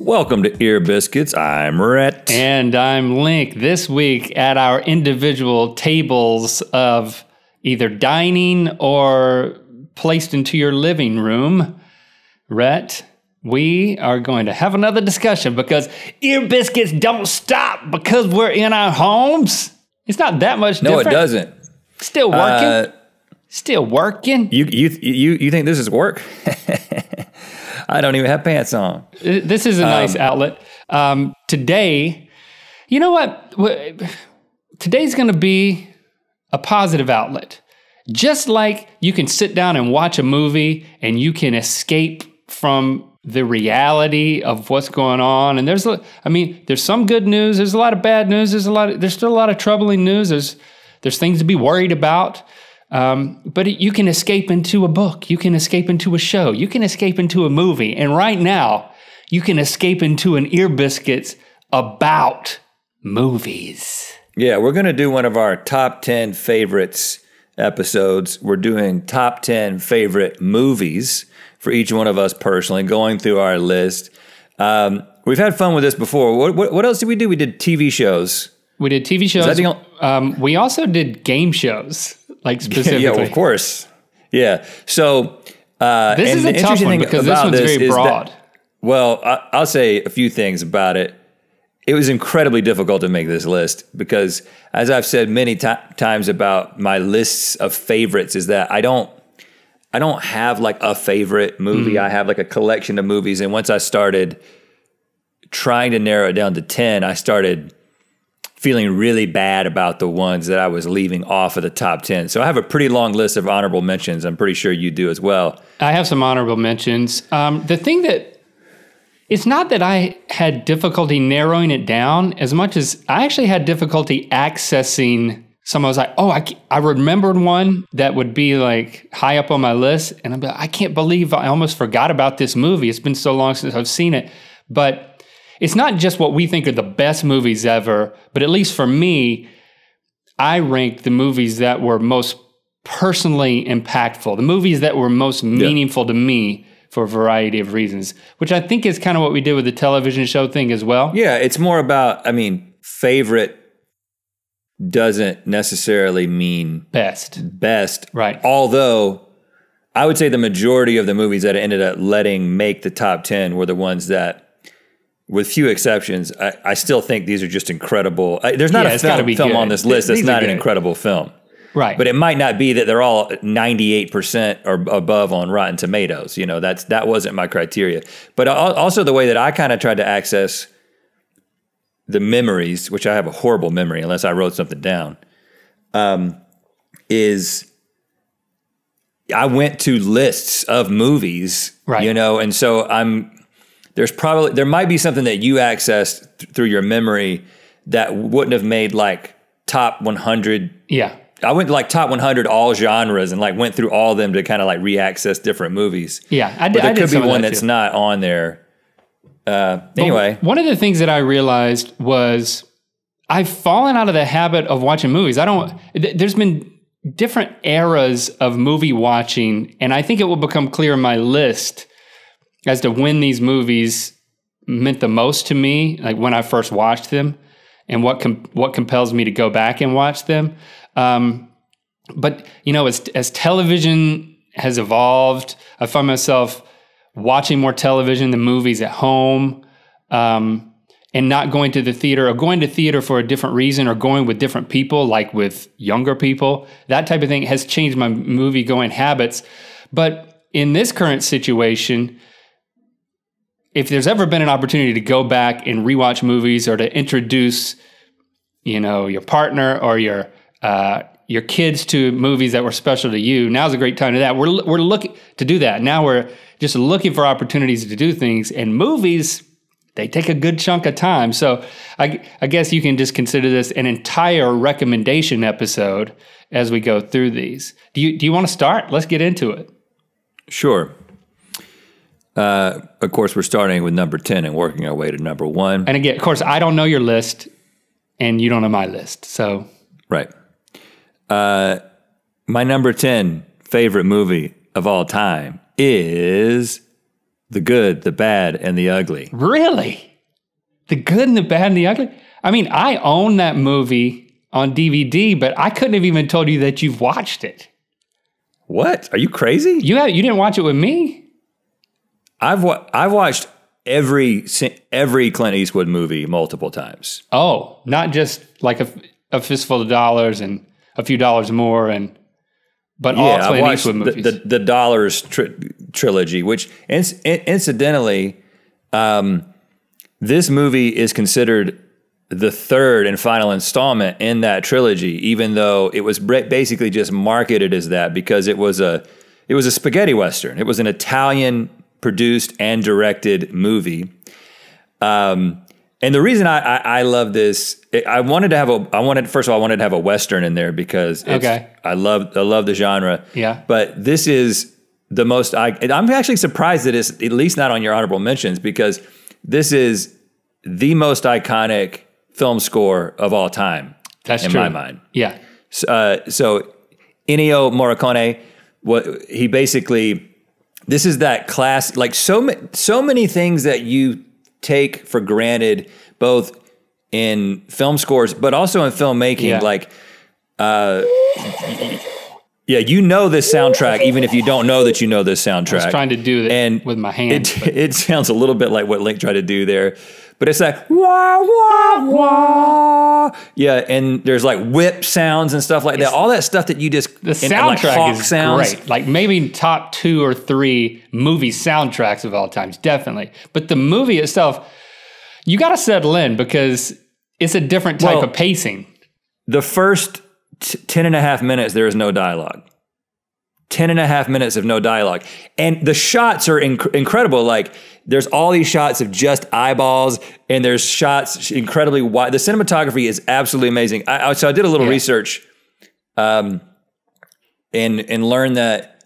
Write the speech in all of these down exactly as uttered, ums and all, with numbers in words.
Welcome to Ear Biscuits. I'm Rhett. And I'm Link. This week at our individual tables of either dining or placed into your living room, Rhett, we are going to have another discussion because Ear Biscuits don't stop because we're in our homes. It's not that much no, different. No, it doesn't. Still working. Uh, Still working. You you you you think this is work? I don't even have pants on. This is a nice um, outlet. Um, today, you know what? Today's going to be a positive outlet. Just like you can sit down and watch a movie and you can escape from the reality of what's going on. And there's, I mean, there's some good news. There's a lot of bad news. There's a lot of, there's still a lot of troubling news. There's, there's things to be worried about. Um, but it, you can escape into a book. You can escape into a show. You can escape into a movie. And right now, you can escape into an Ear Biscuits about movies. Yeah, we're going to do one of our top ten favorites episodes. We're doing top ten favorite movies for each one of us personally, going through our list. Um, we've had fun with this before. What, what, what else did we do? We did T V shows. We did T V shows. Um, we also did game shows. Like specifically. Yeah, well, of course. Yeah. So uh, this is a tough one because this one's very broad. That, well, I, I'll say a few things about it. It was incredibly difficult to make this list because, as I've said many times about my lists of favorites, is that I don't, I don't have like a favorite movie. Mm. I have like a collection of movies, and once I started trying to narrow it down to ten, I started feeling really bad about the ones that I was leaving off of the top ten. So I have a pretty long list of honorable mentions. I'm pretty sure you do as well. I have some honorable mentions. Um, the thing that, it's not that I had difficulty narrowing it down as much as I actually had difficulty accessing some. I was like, oh, I, I remembered one that would be like high up on my list. And I'm like, I can't believe I almost forgot about this movie. It's been so long since I've seen it. But it's not just what we think are the best movies ever, but at least for me, I ranked the movies that were most personally impactful, the movies that were most meaningful yeah. to me for a variety of reasons, which I think is kind of what we did with the television show thing as well. Yeah, it's more about, I mean, favorite doesn't necessarily mean best. Best. Right. Although I would say the majority of the movies that I ended up letting make the top ten were the ones that, with few exceptions, I, I still think these are just incredible. I, there's not yeah, a film, film on this list that's not an incredible film. Right. But it might not be that they're all ninety-eight percent or above on Rotten Tomatoes. You know, that's that wasn't my criteria. But also the way that I kind of tried to access the memories, which I have a horrible memory unless I wrote something down, um, is I went to lists of movies, right. you know, and so I'm... There's probably, there might be something that you accessed th through your memory that wouldn't have made like top one hundred. Yeah. I went to like top one hundred all genres and like went through all of them to kind of like re-access different movies. Yeah. I did, but there I could did be one that that's too. Not on there. Uh, anyway. But one of the things that I realized was I've fallen out of the habit of watching movies. I don't, th there's been different eras of movie watching, and I think it will become clear in my list as to when these movies meant the most to me, like when I first watched them, and what com what compels me to go back and watch them. Um, but you know, as as television has evolved, I find myself watching more television than movies at home, um, and not going to the theater, or going to theater for a different reason, or going with different people, like with younger people. That type of thing has changed my movie going habits. But in this current situation, if there's ever been an opportunity to go back and rewatch movies, or to introduce, you know, your partner or your uh, your kids to movies that were special to you, now's a great time to that. We're we're looking to do that. Now we're just looking for opportunities to do things, and movies, they take a good chunk of time. So I I guess you can just consider this an entire recommendation episode as we go through these. Do you do you want to start? Let's get into it. Sure. Uh, of course, we're starting with number ten and working our way to number one. And again, of course, I don't know your list, and you don't know my list, so. Right. Uh, my number ten favorite movie of all time is The Good, the Bad, and the Ugly. Really? The Good and the Bad and the Ugly? I mean, I own that movie on D V D, but I couldn't have even told you that you've watched it. What? Are you crazy? You have, you didn't watch it with me? I've wa I've watched every every Clint Eastwood movie multiple times. Oh, not just like a, a fistful of dollars and a few dollars more, and but yeah, all Clint I've watched Eastwood movies. The, the, the Dollars tri trilogy, which inc incidentally, um, this movie is considered the third and final installment in that trilogy, even though it was basically just marketed as that because it was a it was a spaghetti western. It was an Italian produced and directed movie, um, and the reason I, I I love this, I wanted to have a I wanted first of all I wanted to have a western in there because it's, okay, I love I love the genre. Yeah, but this is the most I I'm actually surprised that it's at least not on your honorable mentions because this is the most iconic film score of all time. That's in true. my mind. Yeah. So, uh, so Ennio Morricone, what he basically, this is that class, like so ma so many things that you take for granted, both in film scores, but also in filmmaking. Yeah. Like, uh, yeah, you know this soundtrack, even if you don't know that you know this soundtrack. I was trying to do that with my hand. It, it sounds a little bit like what Link tried to do there. But it's like, wah, wah, wah. Yeah, and there's like whip sounds and stuff like it's, that. All that stuff that you just... The soundtrack like is sounds. great. Like maybe top two or three movie soundtracks of all times, definitely. But the movie itself, you got to settle in because it's a different type well, of pacing. The first t ten and a half minutes, there is no dialogue. Ten and a half minutes of no dialogue. And the shots are inc incredible. Like there's all these shots of just eyeballs and there's shots incredibly wide. The cinematography is absolutely amazing. I, I, so I did a little yeah. research um, and, and learned that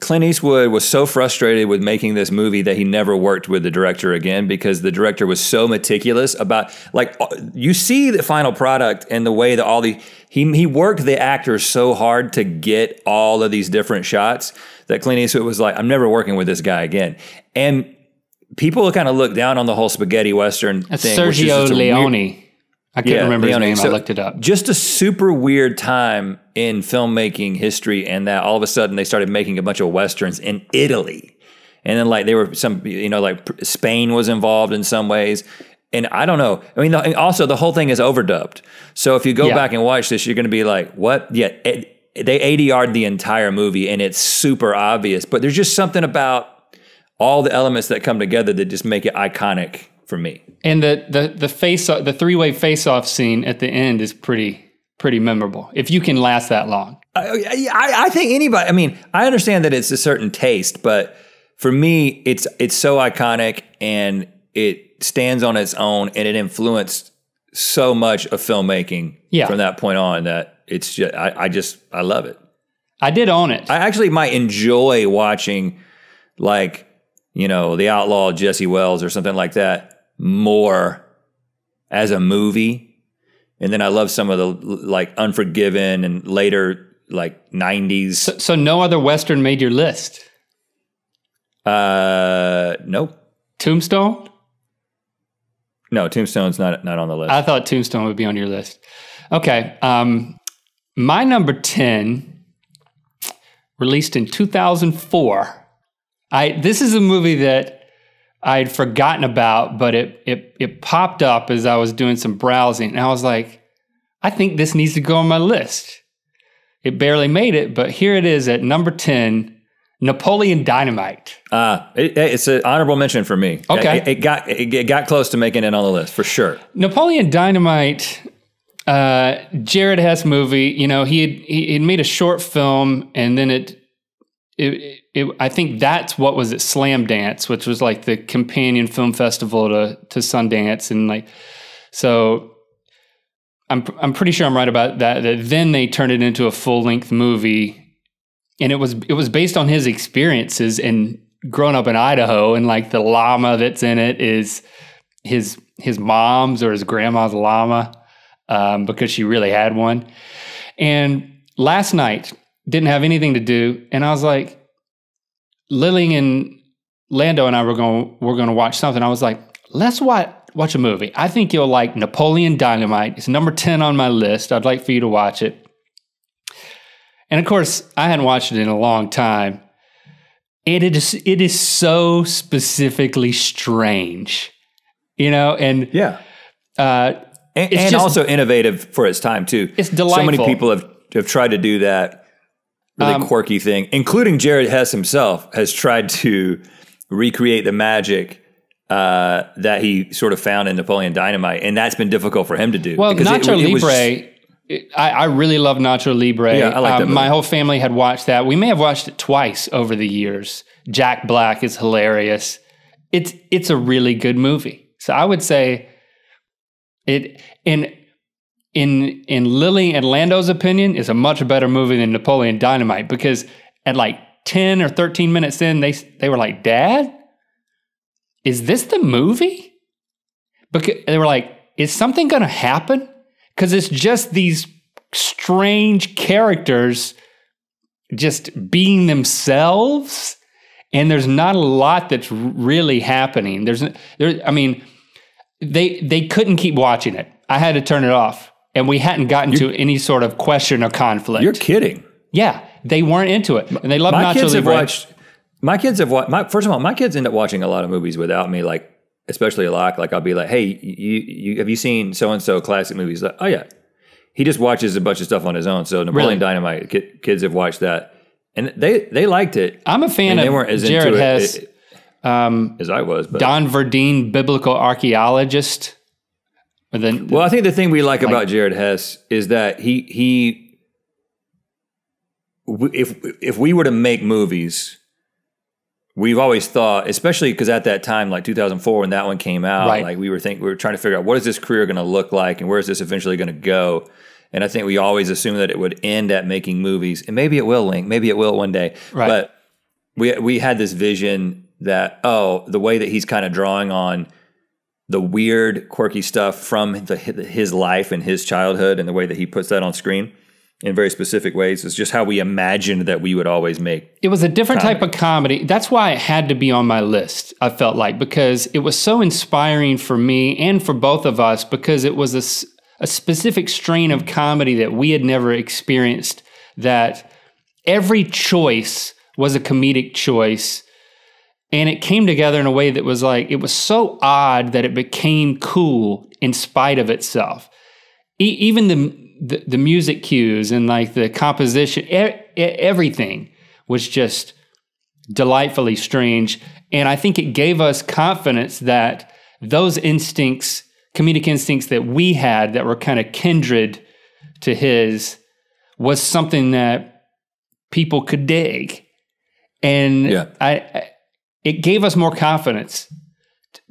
Clint Eastwood was so frustrated with making this movie that he never worked with the director again because the director was so meticulous about, like you see the final product and the way that all the, He, he worked the actors so hard to get all of these different shots that Clint Eastwood was like, I'm never working with this guy again. And people kind of look down on the whole spaghetti western That's thing. Sergio Leone. Weird, I can't yeah, remember Leone. his name. So I looked it up. Just a super weird time in filmmaking history, and that all of a sudden they started making a bunch of westerns in Italy. And then like they were some, you know, like Spain was involved in some ways. And I don't know. I mean, also the whole thing is overdubbed. So if you go yeah. back and watch this, you're going to be like, what? Yeah, it, they A D R'd the entire movie and it's super obvious. But there's just something about all the elements that come together that just make it iconic for me. And the the, the face the three-way face-off scene at the end is pretty pretty memorable, if you can last that long. I, I, I think anybody, I mean, I understand that it's a certain taste, but for me, it's it's so iconic and it, stands on its own, and it influenced so much of filmmaking yeah. from that point on that it's just I, I just I love it. I did own it. I actually might enjoy watching like, you know, The Outlaw Jesse Wells or something like that more as a movie. And then I love some of the like Unforgiven and later like nineties. So, so no other Western made your list? Uh nope. Tombstone? No, Tombstone's not not on the list. I thought Tombstone would be on your list. Okay, um, my number ten, released in two thousand four. I this is a movie that I had forgotten about, but it it it popped up as I was doing some browsing, and I was like, I think this needs to go on my list. It barely made it, but here it is at number ten. Napoleon Dynamite. Uh, it, it's an honorable mention for me. Okay. It, it, got, it, it got close to making it on the list, for sure. Napoleon Dynamite, uh, Jared Hess movie, you know, he had, he had made a short film, and then it, it, it, I think that's what was at Slamdance, which was like the companion film festival to, to Sundance, and like, so... I'm, I'm pretty sure I'm right about that, that then they turned it into a full-length movie. And it was it was based on his experiences and growing up in Idaho, and like the llama that's in it is his his mom's or his grandma's llama um, because she really had one. And last night didn't have anything to do, and I was like, Lily and Lando and I were going we're going to watch something. I was like, let's watch watch a movie. I think you'll like Napoleon Dynamite. It's number ten on my list. I'd like for you to watch it. And of course, I hadn't watched it in a long time. It is it is so specifically strange, you know, and yeah, uh, and, it's and just, also innovative for its time too. It's delightful. So many people have have tried to do that really um, quirky thing, including Jared Hess himself has tried to recreate the magic uh, that he sort of found in Napoleon Dynamite, and that's been difficult for him to do. Well, Nacho it, it, Libre. It was, It, I, I really love Nacho Libre. Yeah, I like um, that movie. My whole family had watched that. We may have watched it twice over the years. Jack Black is hilarious. It's it's a really good movie. So I would say it in in in Lily and Lando's opinion is a much better movie than Napoleon Dynamite, because at like ten or thirteen minutes in, they they were like, "Dad, is this the movie?" Because they were like, "Is something going to happen?" Because it's just these strange characters just being themselves, and there's not a lot that's really happening. There's, there, I mean, they they couldn't keep watching it. I had to turn it off, and we hadn't gotten you're, to any sort of question or conflict. You're kidding? Yeah, they weren't into it, and they love Nacho kids Libre. Have watched, my kids have watched. My, first of all, my kids end up watching a lot of movies without me, like. Especially a lot, like I'll be like, "Hey, you, you have you seen so and so classic movies?" Like, "Oh yeah," he just watches a bunch of stuff on his own. So Napoleon really? Dynamite, kid, kids have watched that, and they they liked it. I'm a fan of Jared Hess, it, it, um, as I was. But. Don Verdeen, biblical archaeologist. Then, well, I think the thing we like, like about Jared Hess is that he he, if if we were to make movies. We've always thought, especially because at that time, like two thousand four, when that one came out, right. like we were thinking, we were trying to figure out what is this career going to look like, and where is this eventually going to go? And I think we always assumed that it would end at making movies, and maybe it will, Link, maybe it will one day. Right. But we we had this vision that oh, the way that he's kind of drawing on the weird, quirky stuff from the, his life and his childhood, and the way that he puts that on screen. In very specific ways. It's just how we imagined that we would always make. It was a different comedy. type of comedy. That's why it had to be on my list, I felt like, because it was so inspiring for me and for both of us, because it was a, a specific strain of comedy that we had never experienced, that every choice was a comedic choice. And it came together in a way that was like, it was so odd that it became cool in spite of itself. E even the The, the music cues and like the composition, er, everything was just delightfully strange. And I think it gave us confidence that those instincts, comedic instincts that we had that were kind of kindred to his, was something that people could dig. And yeah. I, I, it gave us more confidence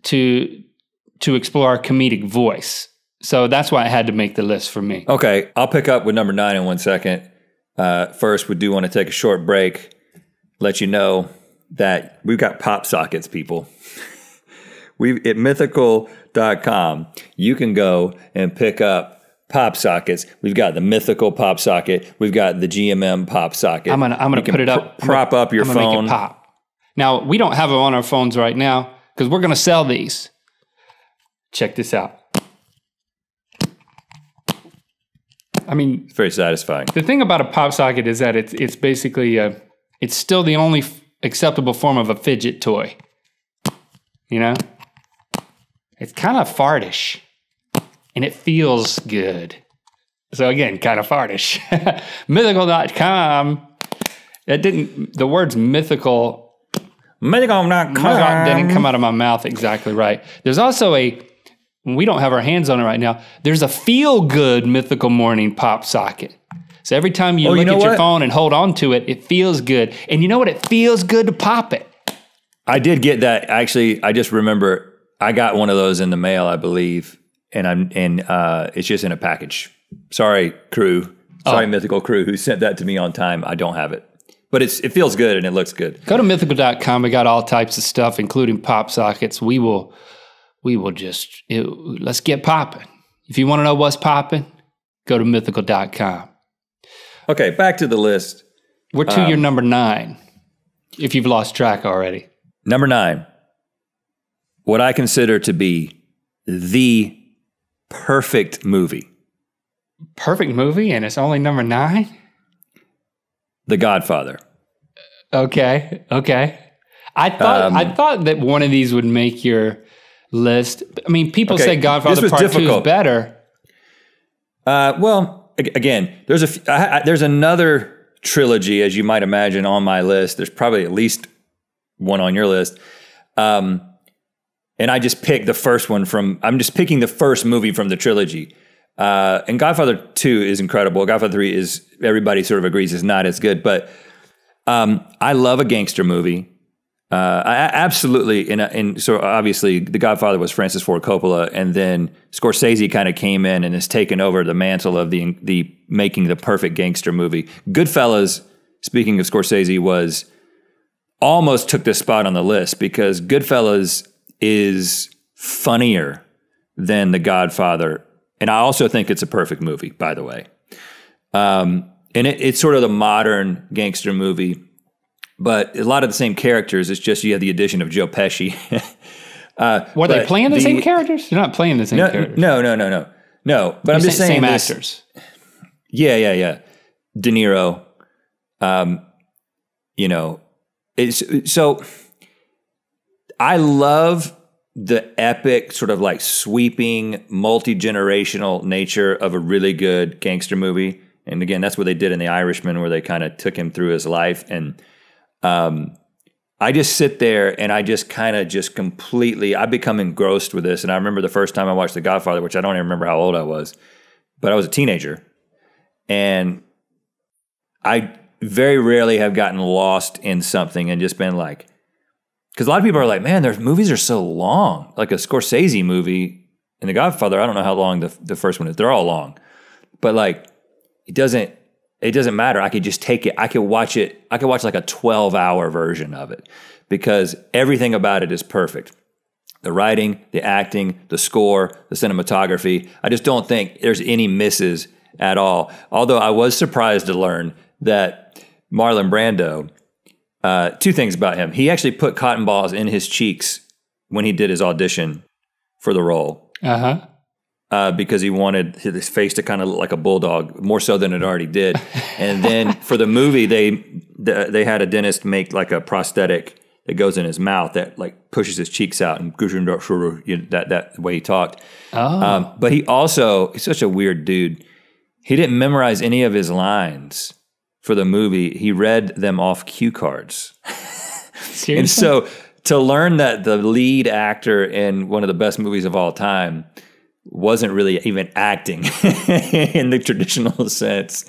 to, to explore our comedic voice. So that's why I had to make the list for me. Okay, I'll pick up with number nine in one second. Uh, first, we do want to take a short break, let you know that we've got pop sockets, people. We've at mythical dot com, you can go and pick up pop sockets. We've got the Mythical pop socket. We've got the G M M pop socket. I'm gonna, I'm gonna put it up. Pr prop up your I'm phone. Make it pop. Now we don't have it on our phones right now because we're gonna sell these. Check this out. I mean, it's very satisfying. The thing about a pop socket is that it's it's basically a, it's still the only f acceptable form of a fidget toy. You know, it's kind of fartish, and it feels good. So again, kind of fartish. mythical dot com. That didn't. The words mythical. mythical dot com didn't come out of my mouth exactly right. There's also a. We don't have our hands on it right now. There's a feel-good Mythical Morning pop socket. So every time you oh, look you know at what? your phone and hold on to it, it feels good. And you know what? It feels good to pop it. I did get that. Actually, I just remember I got one of those in the mail, I believe, and I'm and uh, it's just in a package. Sorry, crew. Sorry, oh. Mythical crew who sent that to me on time. I don't have it. But it's, it feels good and it looks good. Go to mythical dot com. We got all types of stuff, including pop sockets. We will... We will just, it, let's get popping. If you want to know what's popping, go to mythical dot com. Okay, back to the list. We're to um, your number nine. if you've lost track already. Number nine, what I consider to be the perfect movie. Perfect movie, and it's only number nine? The Godfather. Okay, okay. I thought um, I thought that one of these would make your list. I mean, people okay, say Godfather Part Two is better. Uh, well, again, there's a f I, I, there's another trilogy, as you might imagine, on my list. There's probably at least one on your list, um, and I just picked the first one from. I'm just picking the first movie from the trilogy. Uh, and Godfather Two is incredible. Godfather Three is everybody sort of agrees is not as good, but um, I love a gangster movie. Uh, I absolutely, and, and so obviously The Godfather was Francis Ford Coppola, and then Scorsese kind of came in and has taken over the mantle of the, the making the perfect gangster movie. Goodfellas, speaking of Scorsese, was almost took this spot on the list because Goodfellas is funnier than The Godfather. And I also think it's a perfect movie, by the way. Um, and it, it's sort of the modern gangster movie. But a lot of the same characters. It's just you have the addition of Joe Pesci. uh, Were they playing the, the same characters? They're not playing the same no, characters. No, no, no, no, no. But You're I'm just saying, saying same this, actors. Yeah, yeah, yeah. De Niro. Um, you know, it's so. I love the epic, sort of like sweeping, multi-generational nature of a really good gangster movie. And again, that's what they did in The Irishman, where they kind of took him through his life and. Um, I just sit there and I just kind of just completely, I become engrossed with this. And I remember the first time I watched The Godfather, which I don't even remember how old I was, but I was a teenager. And I very rarely have gotten lost in something and just been like, because a lot of people are like, man, their movies are so long. Like a Scorsese movie and The Godfather, I don't know how long the, the first one is. They're all long. But like, it doesn't. It doesn't matter. I could just take it. I could watch it. I could watch like a twelve hour version of it because everything about it is perfect. The writing, the acting, the score, the cinematography. I just don't think there's any misses at all. Although I was surprised to learn that Marlon Brando, uh, two things about him. He actually put cotton balls in his cheeks when he did his audition for the role. Uh-huh. Uh, because he wanted his face to kind of look like a bulldog, more so than it already did. And then for the movie, they they had a dentist make like a prosthetic that goes in his mouth that like pushes his cheeks out and that that way he talked. Oh. Um, but he also, he's such a weird dude. He didn't memorize any of his lines for the movie. He read them off cue cards. Seriously? And so to learn that the lead actor in one of the best movies of all time wasn't really even acting in the traditional sense.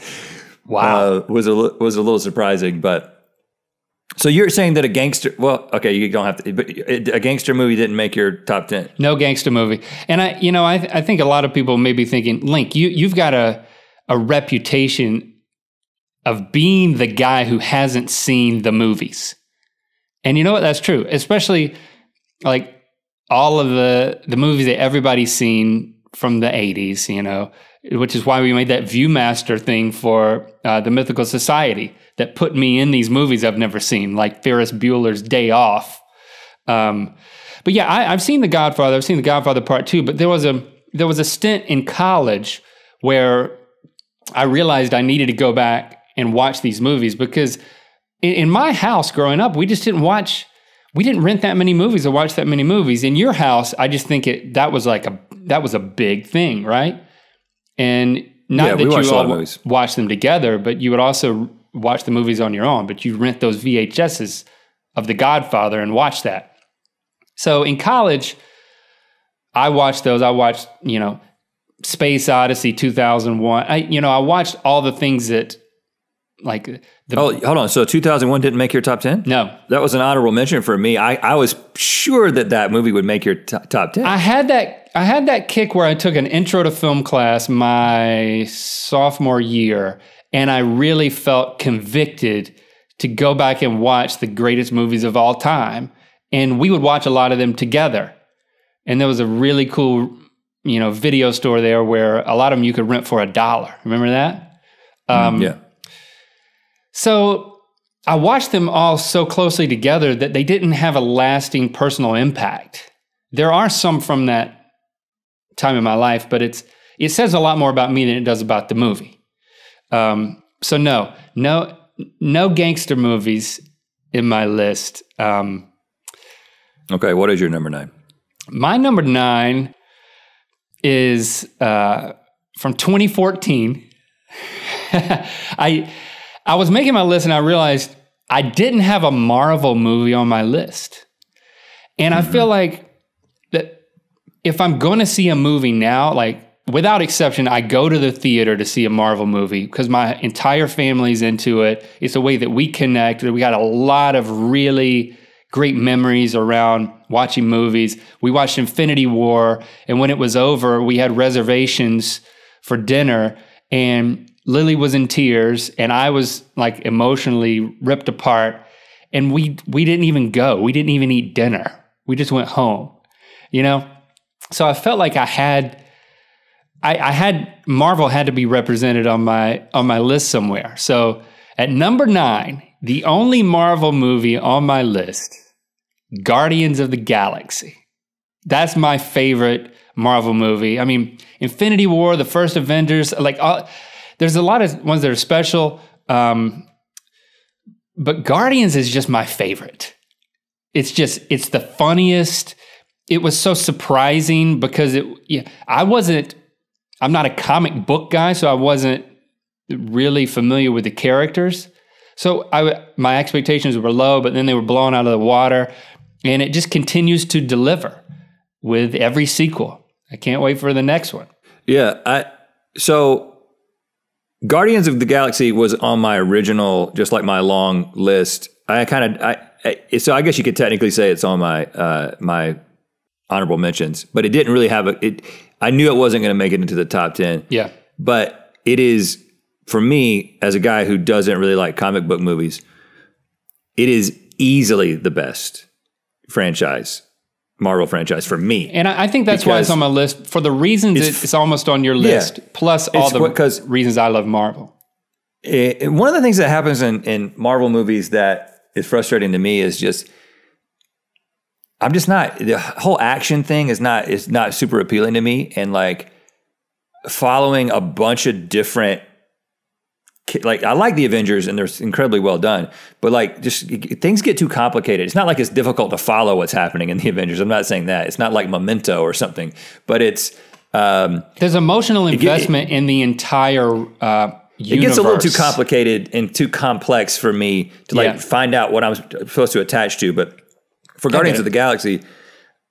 Wow, uh, was a was a little surprising. But so you're saying that a gangster? Well, okay, you don't have to. But a gangster movie didn't make your top ten. No gangster movie. And I, you know, I I think a lot of people may be thinking, Link, you you've got a a reputation of being the guy who hasn't seen the movies. And you know what? That's true, especially like. All of the, the movies that everybody's seen from the eighties, you know, which is why we made that Viewmaster thing for uh, the Mythical Society that put me in these movies I've never seen, like Ferris Bueller's Day Off. Um, but yeah, I, I've seen The Godfather. I've seen The Godfather Part Two. But there was a there was a stint in college where I realized I needed to go back and watch these movies because in, in my house growing up, we just didn't watch. We didn't rent that many movies or watch that many movies. In your house, I just think it that was like a that was a big thing, right? And not yeah, that you all watch them together, but you would also watch the movies on your own. But you rent those V H Ss of The Godfather and watch that. So in college, I watched those. I watched, you know, Space Odyssey two thousand one. I you know I watched all the things that. Like the oh, hold on. So two thousand one didn't make your top ten? No. That was an honorable mention for me. I, I was sure that that movie would make your top ten. I had that I had that kick where I took an intro to film class my sophomore year, and I really felt convicted to go back and watch the greatest movies of all time. And we would watch a lot of them together. And there was a really cool, you know, video store there where a lot of them you could rent for a dollar. Remember that? Um, yeah. So I watched them all so closely together that they didn't have a lasting personal impact. There are some from that time in my life, but it's it says a lot more about me than it does about the movie. Um, so no, no, no gangster movies in my list. Um, okay, what is your number nine? My number nine is uh, from twenty fourteen. I I was making my list and I realized I didn't have a Marvel movie on my list. And mm-hmm. I feel like that if I'm going to see a movie now, like without exception, I go to the theater to see a Marvel movie because my entire family's into it. It's a way that we connect. We got a lot of really great memories around watching movies. We watched Infinity War, and when it was over, we had reservations for dinner, and Lily was in tears, and I was like emotionally ripped apart, and we we didn't even go. We didn't even eat dinner. We just went home, you know? So I felt like I had, I, I had, Marvel had to be represented on my, on my list somewhere. So at number nine, the only Marvel movie on my list, Guardians of the Galaxy. That's my favorite Marvel movie. I mean, Infinity War, the first Avengers, like all, there's a lot of ones that are special, um, but Guardians is just my favorite. It's just, it's the funniest. It was so surprising because it, yeah, I wasn't, I'm not a comic book guy, so I wasn't really familiar with the characters. So I, my expectations were low, but then they were blown out of the water, and it just continues to deliver with every sequel. I can't wait for the next one. Yeah, I, so... Guardians of the Galaxy was on my original, just like my long list. I kind of, I, I, so I guess you could technically say it's on my uh, my honorable mentions, but it didn't really have a, it, I knew it wasn't going to make it into the top ten. Yeah. But it is, for me, as a guy who doesn't really like comic book movies, it is easily the best franchise, Marvel franchise for me. And I think that's why it's on my list, for the reasons it's, it's almost on your list, yeah, plus all the reasons I love Marvel. It, it, one of the things that happens in, in Marvel movies that is frustrating to me is just, I'm just not, the whole action thing is not, it's not super appealing to me. And like following a bunch of different, like I like the Avengers and they're incredibly well done, but like just things get too complicated. It's not like it's difficult to follow what's happening in the Avengers. I'm not saying that. It's not like Memento or something, but it's... Um, there's emotional investment it, it, in the entire uh, universe. It gets a little too complicated and too complex for me to like yeah. find out what I'm supposed to attach to, but for Guardians of the Galaxy,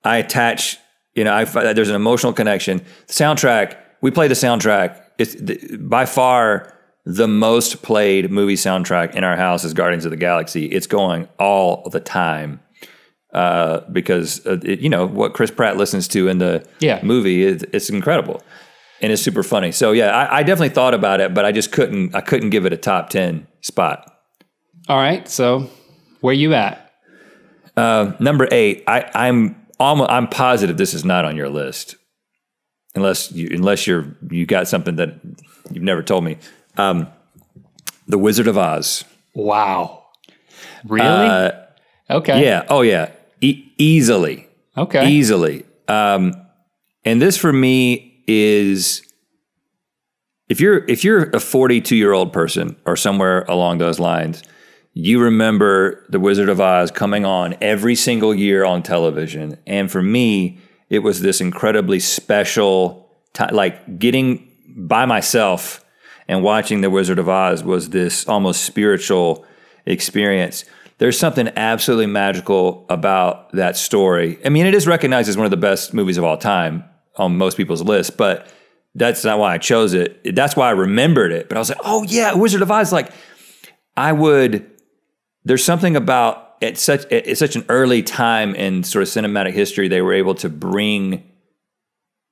I attach, you know, I, there's an emotional connection. The soundtrack, we play the soundtrack. It's the, by far... the most played movie soundtrack in our house is Guardians of the Galaxy. It's going all the time uh, because, uh, it, you know, what Chris Pratt listens to in the yeah. movie, is, it's incredible and it's super funny. So yeah, I, I definitely thought about it, but I just couldn't, I couldn't give it a top ten spot. All right, so where you at? Uh, number eight, I, I'm almost, I'm positive this is not on your list. Unless you, unless you're, you got something that you've never told me. Um, The Wizard of Oz. Wow. Really? Uh, okay. Yeah. Oh yeah. E easily. Okay. Easily. Um, and this for me is, if you're, if you're a forty-two year old person or somewhere along those lines, you remember The Wizard of Oz coming on every single year on television. And for me, it was this incredibly special time, like getting by myself and watching The Wizard of Oz was this almost spiritual experience. There's something absolutely magical about that story. I mean, it is recognized as one of the best movies of all time on most people's lists, but that's not why I chose it. That's why I remembered it. But I was like, oh yeah, Wizard of Oz. Like I would, there's something about at such, at such an early time in sort of cinematic history, they were able to bring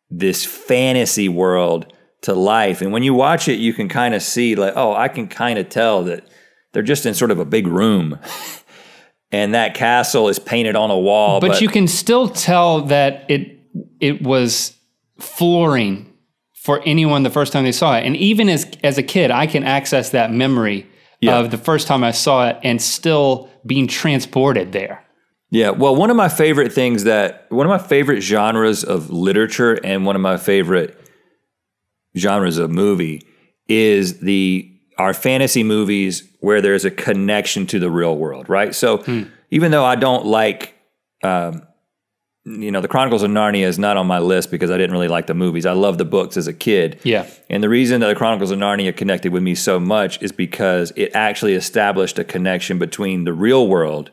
this fantasy world to life. And when you watch it, you can kind of see like, oh, I can kind of tell that they're just in sort of a big room and that castle is painted on a wall. But, but you can still tell that it it was flooring for anyone the first time they saw it. And even as, as a kid, I can access that memory yeah. of the first time I saw it and still being transported there. Yeah, well, one of my favorite things that, one of my favorite genres of literature and one of my favorite genres of movie is the, our fantasy movies where there's a connection to the real world, right? So mm. even though I don't like, um, you know, The Chronicles of Narnia is not on my list because I didn't really like the movies. I loved the books as a kid. Yeah. And the reason that The Chronicles of Narnia connected with me so much is because it actually established a connection between the real world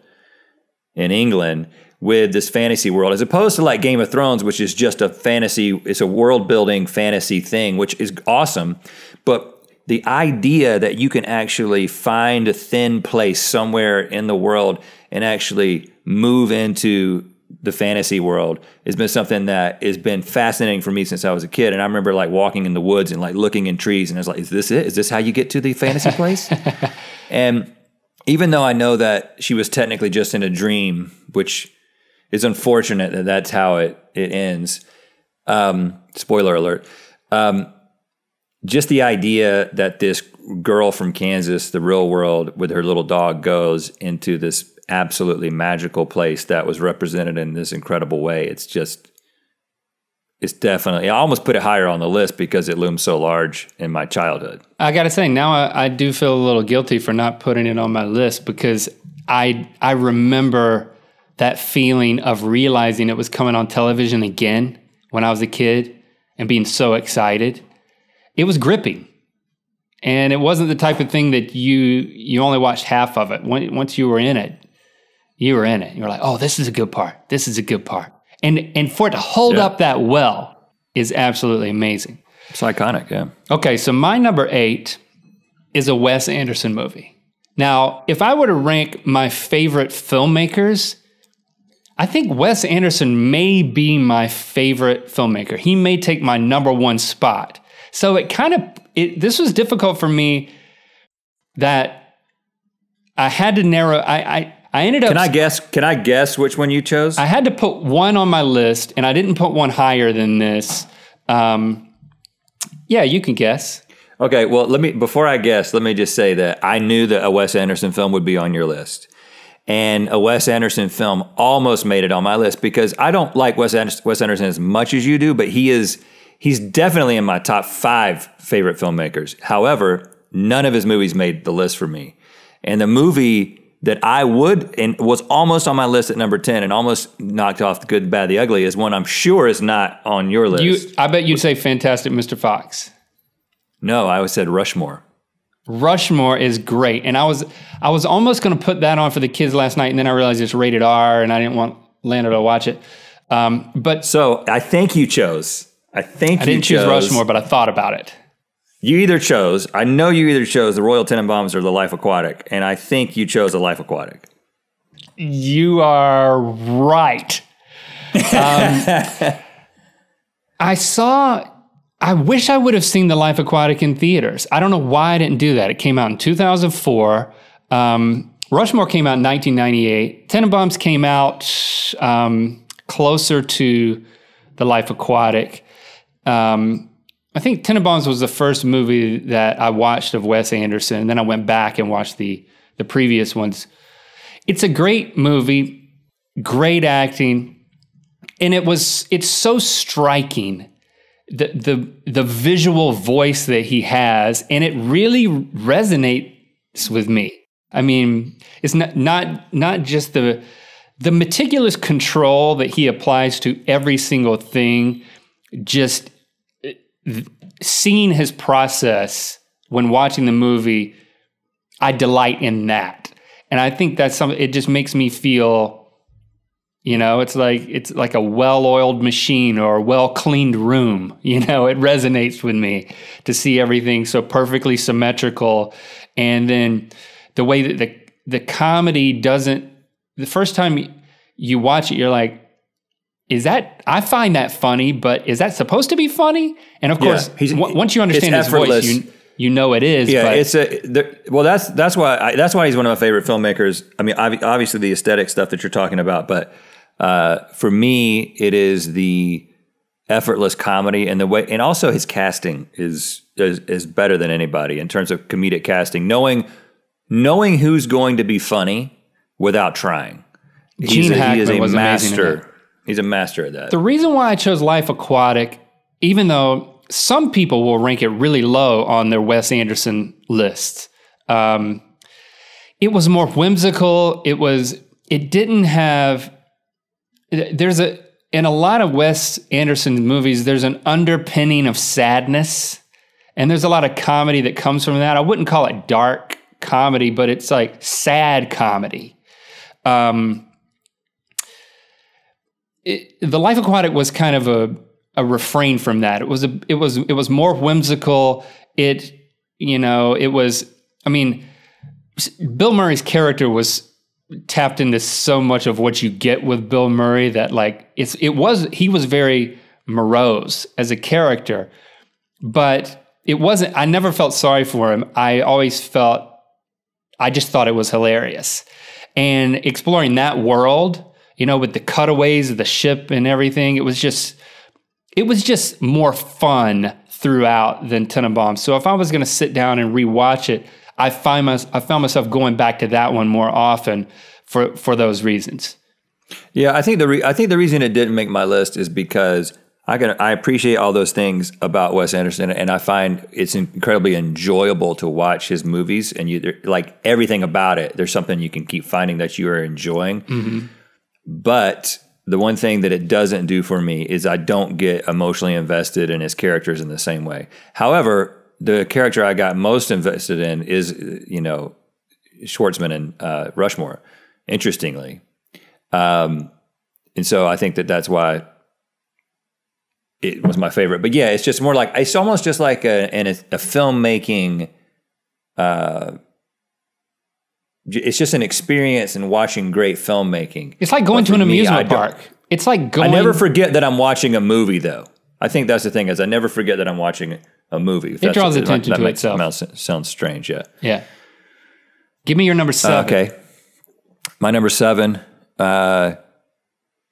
in England with this fantasy world, as opposed to like Game of Thrones, which is just a fantasy, it's a world building fantasy thing, which is awesome. But the idea that you can actually find a thin place somewhere in the world and actually move into the fantasy world has been something that has been fascinating for me since I was a kid. And I remember like walking in the woods and like looking in trees and I was like, is this it? Is this how you get to the fantasy place? And even though I know that she was technically just in a dream, which is unfortunate that that's how it, it ends, um, spoiler alert, um, just the idea that this girl from Kansas, the real world, with her little dog goes into this absolutely magical place that was represented in this incredible way, it's just, it's definitely, I almost put it higher on the list because it loomed so large in my childhood. I gotta say, now I, I do feel a little guilty for not putting it on my list because I I remember that feeling of realizing it was coming on television again when I was a kid and being so excited. It was gripping. And it wasn't the type of thing that you you only watched half of it. When, once you were in it, you were in it. You were like, oh, this is a good part. This is a good part. And and for it to hold yeah. up that well is absolutely amazing. It's iconic, yeah. Okay, so my number eight is a Wes Anderson movie. Now, if I were to rank my favorite filmmakers, I think Wes Anderson may be my favorite filmmaker. He may take my number one spot. So it kind of, it, this was difficult for me that I had to narrow, I, I I ended up- Can I guess, can I guess which one you chose? I had to put one on my list and I didn't put one higher than this. Um, yeah, you can guess. Okay, well, let me, before I guess, let me just say that I knew that a Wes Anderson film would be on your list. And a Wes Anderson film almost made it on my list because I don't like Wes Anderson, Wes Anderson as much as you do, but he is, he's definitely in my top five favorite filmmakers. However, none of his movies made the list for me. And the movie that I would, and was almost on my list at number ten and almost knocked off The Good, the Bad, the Ugly is one I'm sure is not on your list. You, I bet you'd say Fantastic Mister Fox. No, I always said Rushmore. Rushmore is great. And I was I was almost gonna put that on for the kids last night and then I realized it's rated R and I didn't want Lando to watch it. Um, but So I think you chose, I think I you chose. I didn't choose Rushmore, but I thought about it. You either chose, I know you either chose The Royal Tenenbaums or The Life Aquatic, and I think you chose The Life Aquatic. You are right. Um, I saw, I wish I would have seen The Life Aquatic in theaters. I don't know why I didn't do that. It came out in two thousand four. Um, Rushmore came out in nineteen ninety-eight. Tenenbaums came out um, closer to The Life Aquatic. Um, I think Tenenbaums was the first movie that I watched of Wes Anderson, and then I went back and watched the, the previous ones. It's a great movie, great acting, and it was it's so striking, the, the, the visual voice that he has, and it really resonates with me. I mean, it's not, not, not just the, the meticulous control that he applies to every single thing, just seeing his process when watching the movie, I delight in that. And I think that's something, it just makes me feel, you know, it's like, it's like a well-oiled machine or a well-cleaned room, you know, it resonates with me to see everything so perfectly symmetrical. And then the way that the, the comedy doesn't, the first time you watch it, you're like, is that, I find that funny, but is that supposed to be funny? And of course, yeah, he's, once you understand his voice, you, you know it is. Yeah, but it's a, the, well, that's that's why I, that's why he's one of my favorite filmmakers. I mean, obviously the aesthetic stuff that you're talking about, but uh, for me, it is the effortless comedy and the way, and also his casting is, is is better than anybody in terms of comedic casting. Knowing knowing who's going to be funny without trying. Gene Hackman is a master. He's a master at that. The reason why I chose Life Aquatic, even though some people will rank it really low on their Wes Anderson list, um, it was more whimsical. It was. It didn't have. There's a in a lot of Wes Anderson movies. There's an underpinning of sadness, and there's a lot of comedy that comes from that. I wouldn't call it dark comedy, but it's like sad comedy. Um, it, the Life Aquatic was kind of a a refrain from that. It was a it was it was more whimsical. It you know it was. I mean, Bill Murray's character was tapped into so much of what you get with Bill Murray that like it's it was he was very morose as a character, but it wasn't. I never felt sorry for him. I always felt. I just thought it was hilarious. And exploring that world, you know, with the cutaways of the ship and everything, it was just, it was just more fun throughout than Tenenbaums. So if I was going to sit down and rewatch it, I find my, I found myself going back to that one more often for for those reasons. Yeah, I think the re I think the reason it didn't make my list is because I can I appreciate all those things about Wes Anderson, and I find it's incredibly enjoyable to watch his movies, and you like everything about it. There's something you can keep finding that you are enjoying. Mm-hmm. But the one thing that it doesn't do for me is I don't get emotionally invested in his characters in the same way. However, the character I got most invested in is you know Schwartzman and uh, Rushmore. Interestingly, um, and so I think that that's why. It was my favorite, but yeah, it's just more like, it's almost just like a, an, a filmmaking, uh, it's just an experience in watching great filmmaking. It's like going to an amusement park. It's like going. I never forget that I'm watching a movie though. I think that's the thing is I never forget that I'm watching a movie. It draws attention to itself. That sounds strange, yeah. Yeah. Give me your number seven. Uh, okay. My number seven, uh,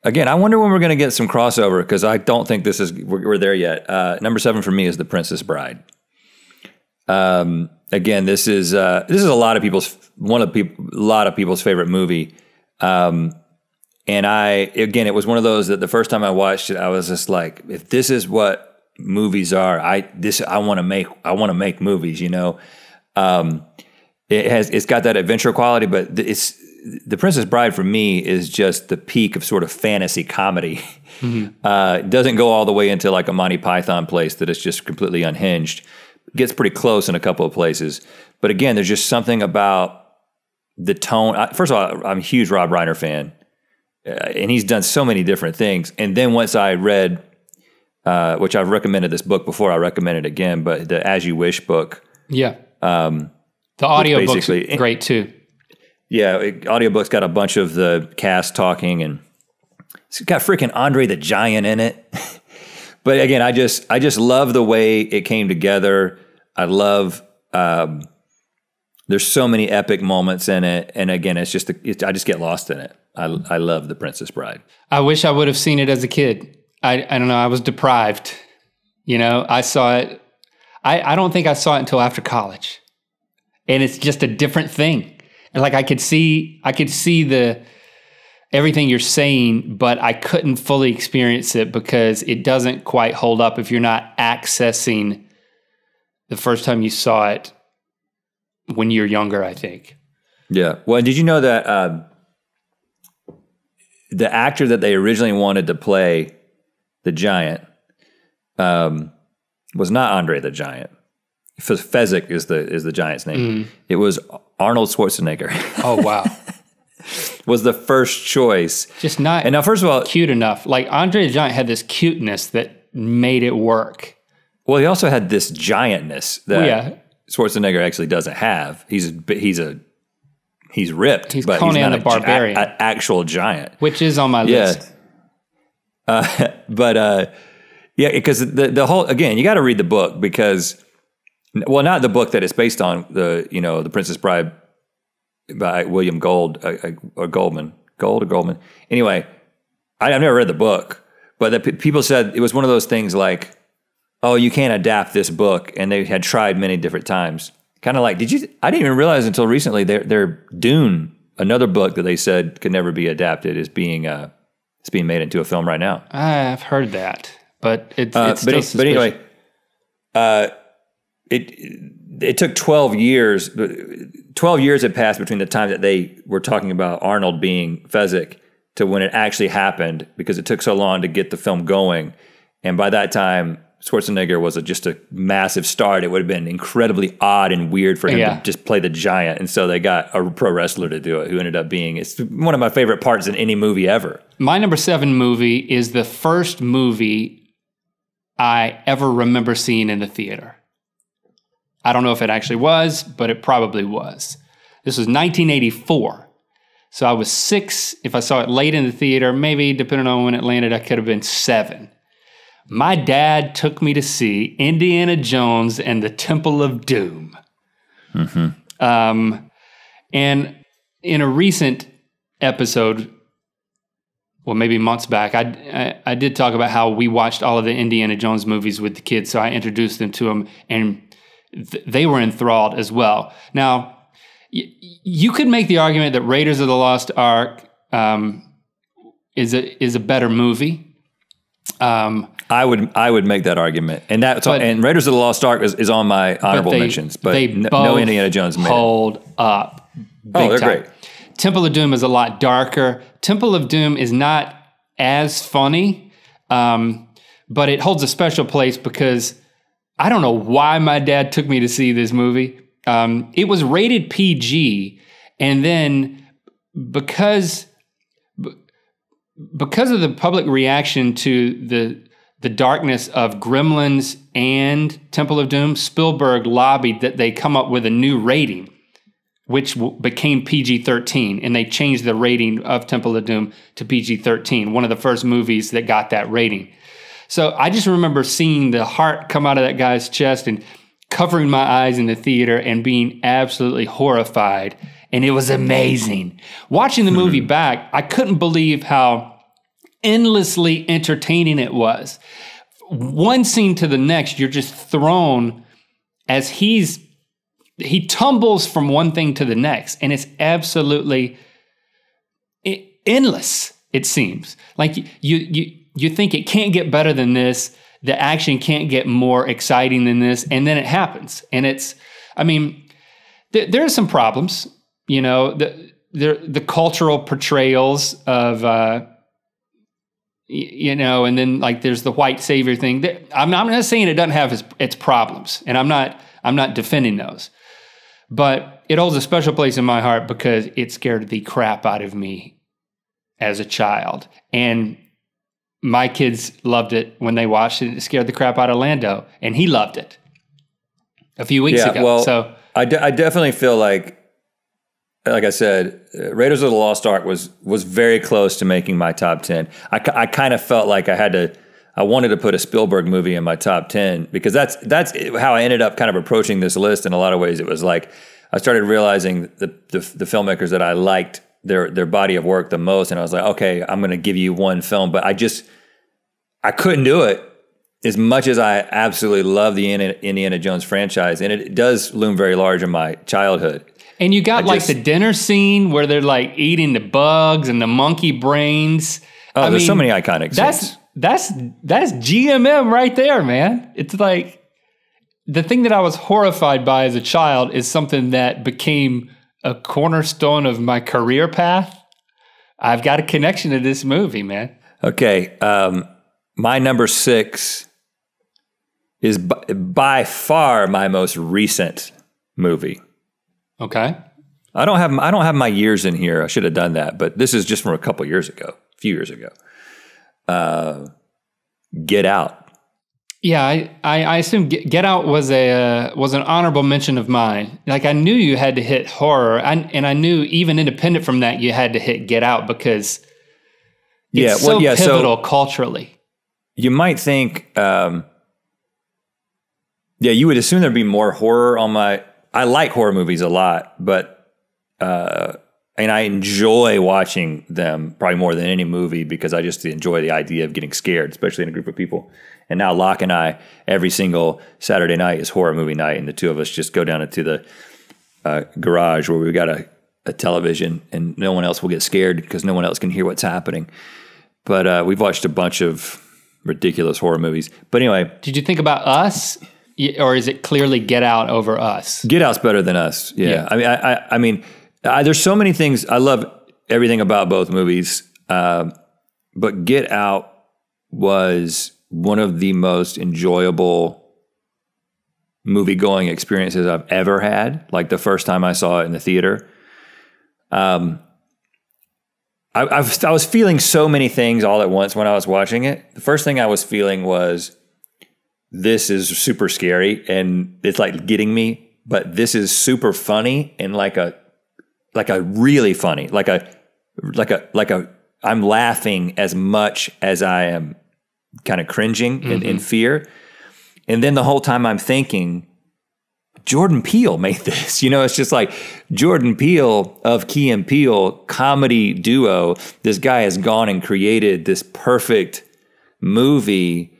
again, I wonder when we're going to get some crossover because I don't think this is we're, we're there yet. Uh, number seven for me is The Princess Bride. Um, again, this is uh, this is a lot of people's one of people a lot of people's favorite movie, um, and I again it was one of those that the first time I watched it, I was just like, if this is what movies are, I this I want to make I want to make movies, you know. Um, it has it's got that adventure quality, but it's. The Princess Bride for me is just the peak of sort of fantasy comedy. Mm-hmm. Uh, doesn't go all the way into like a Monty Python place that is just completely unhinged. Gets pretty close in a couple of places. But again, there's just something about the tone. I, first of all, I'm a huge Rob Reiner fan, uh, and he's done so many different things. And then once I read, uh, which I've recommended this book before, I recommend it again, but the As You Wish book. Yeah. Um, the audio book's great too. Yeah, it, audiobook's got a bunch of the cast talking, and it's got freaking Andre the Giant in it. But again, I just I just love the way it came together. I love um, there's so many epic moments in it, and again, it's just a, it, I just get lost in it. I I love The Princess Bride. I wish I would have seen it as a kid. I I don't know. I was deprived. You know, I saw it. I I don't think I saw it until after college, and it's just a different thing. Like I could see, I could see the everything you're saying, but I couldn't fully experience it because it doesn't quite hold up if you're not accessing the first time you saw it when you're younger, I think. Yeah. Well, did you know that uh, the actor that they originally wanted to play the giant um, was not Andre the Giant. Fezzik is the is the giant's name. Mm. It was Arnold Schwarzenegger. Oh wow, was the first choice. Just not. And now, first of all, cute enough. Like Andre the Giant had this cuteness that made it work. Well, he also had this giantness that oh, yeah. Schwarzenegger actually doesn't have. He's a, he's a he's ripped. He's but Conan he's not the a, Barbarian, an actual giant, which is on my yeah. list. Uh, but uh, yeah, because the the whole again, you got to read the book because. Well, not the book that it's based on, the you know, The Princess Bride by William Gold uh, or Goldman, Gold or Goldman. Anyway, I, I've never read the book, but the people said it was one of those things like, oh, you can't adapt this book, and they had tried many different times. kind of like, did you, I didn't even realize until recently their, their Dune, another book that they said could never be adapted, is being, uh, it's being made into a film right now. I've heard that, but it's, uh, it's but, still it, but anyway, uh, it, it took twelve years, twelve years had passed between the time that they were talking about Arnold being Fezzik to when it actually happened, because it took so long to get the film going. And by that time, Schwarzenegger was a, just a massive star. It would have been incredibly odd and weird for him yeah. to just play the giant. And so they got a pro wrestler to do it, who ended up being, it's one of my favorite parts in any movie ever. My number seven movie is the first movie I ever remember seeing in the theater. I don't know if it actually was, but it probably was. This was nineteen eighty-four. So I was six. If I saw it late in the theater, maybe depending on when it landed, I could have been seven. My dad took me to see Indiana Jones and the Temple of Doom. Mm-hmm. Um, and in a recent episode, well, maybe months back, I, I, I did talk about how we watched all of the Indiana Jones movies with the kids. So I introduced them to them, and th they were enthralled as well. Now, y you could make the argument that Raiders of the Lost Ark um, is, a, is a better movie. Um, I would I would make that argument, and that's but, and Raiders of the Lost Ark is, is on my honorable but they, mentions, but they no, both no Indiana Jones made hold it. up. Big oh, they're time. great. Temple of Doom is a lot darker. Temple of Doom is not as funny, um, but it holds a special place because I don't know why my dad took me to see this movie. Um, it was rated P G, and then because. Because of the public reaction to the the darkness of Gremlins and Temple of Doom, Spielberg lobbied that they come up with a new rating, which w became P G thirteen, and they changed the rating of Temple of Doom to P G thirteen, one of the first movies that got that rating. So I just remember seeing the heart come out of that guy's chest and covering my eyes in the theater and being absolutely horrified. And it was amazing. Watching the movie back, I couldn't believe how endlessly entertaining it was. One scene to the next, you're just thrown as he's, he tumbles from one thing to the next. And it's absolutely endless, it seems. Like you, you, you think it can't get better than this. The action can't get more exciting than this. And then it happens. And it's, I mean, th there are some problems. You know, the, the the cultural portrayals of, uh, you know, and then like there's the white savior thing. I'm not, I'm not saying it doesn't have its, its problems, and I'm not I'm not defending those, but it holds a special place in my heart because it scared the crap out of me as a child, and my kids loved it when they watched it. It scared the crap out of Lando, and he loved it a few weeks yeah, ago. Well, so I de I definitely feel like. Like I said, Raiders of the Lost Ark was was very close to making my top ten. I, I kind of felt like I had to, I wanted to put a Spielberg movie in my top ten because that's that's how I ended up kind of approaching this list. In a lot of ways, it was like I started realizing the the, the filmmakers that I liked their their body of work the most, and I was like, okay, I'm going to give you one film, but I just I couldn't do it. As much as I absolutely love the Indiana Jones franchise, and it does loom very large in my childhood. And you got I like just, the dinner scene where they're like eating the bugs and the monkey brains. Oh, I there's mean, so many iconic that's, scenes. That's, that's G M M right there, man. It's like the thing that I was horrified by as a child is something that became a cornerstone of my career path. I've got a connection to this movie, man. Okay. Um, my number six is by, by far my most recent movie. Okay. I don't have I don't have my years in here. I should have done that, but this is just from a couple years ago, a few years ago. Uh, Get Out. Yeah, I I, I assume Get, Get Out was a uh, was an honorable mention of mine. Like I knew you had to hit horror, I, and I knew even independent from that you had to hit Get Out because it's yeah, well, so yeah, pivotal so culturally. You might think, um, yeah, you would assume there'd be more horror on my. I like horror movies a lot, but uh, and I enjoy watching them probably more than any movie because I just enjoy the idea of getting scared, especially in a group of people. And now Locke and I, every single Saturday night is horror movie night, and the two of us just go down into the uh, garage where we've got a, a television, and no one else will get scared because no one else can hear what's happening. But uh, we've watched a bunch of ridiculous horror movies. But anyway. Did you think about Us? Or is it clearly Get Out over Us? Get Out's better than Us, yeah. yeah. I mean, I, I, I mean I, there's so many things. I love everything about both movies. Uh, but Get Out was one of the most enjoyable movie-going experiences I've ever had, like the first time I saw it in the theater. Um, I, I, was, I was feeling so many things all at once when I was watching it. The first thing I was feeling was, this is super scary and it's like getting me, but this is super funny and like a, like a really funny, like a, like a, like a, I'm laughing as much as I am kind of cringing mm-hmm. in, in fear. And then the whole time I'm thinking, Jordan Peele made this, you know, it's just like Jordan Peele of Key and Peele comedy duo. This guy has gone and created this perfect movie.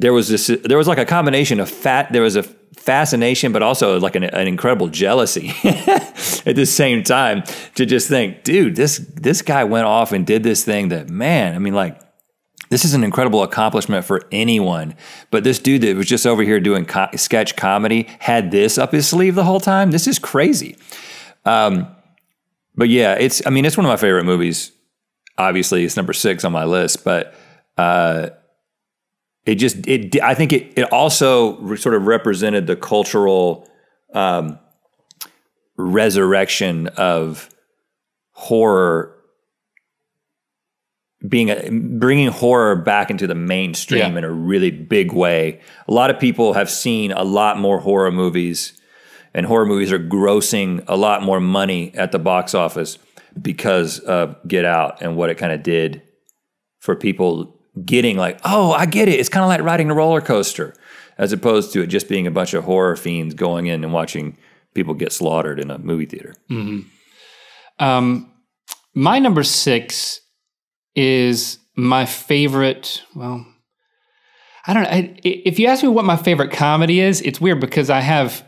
There was this, there was like a combination of fat, there was a fascination, but also like an, an incredible jealousy at the same time to just think, dude, this, this guy went off and did this thing that, man, I mean, like, this is an incredible accomplishment for anyone. But this dude that was just over here doing co sketch comedy had this up his sleeve the whole time. This is crazy. Um, but yeah, it's, I mean, it's one of my favorite movies. Obviously it's number six on my list, but, uh, It just, it, I think it, it also re sort of represented the cultural um, resurrection of horror, being a, bringing horror back into the mainstream yeah. in a really big way. A lot of people have seen a lot more horror movies, and horror movies are grossing a lot more money at the box office because of Get Out and what it kind of did for people getting like, oh, I get it. It's kind of like riding a roller coaster, as opposed to it just being a bunch of horror fiends going in and watching people get slaughtered in a movie theater. Mm-hmm. Um, my number six is my favorite. Well, I don't know. I, if you ask me what my favorite comedy is, it's weird because I have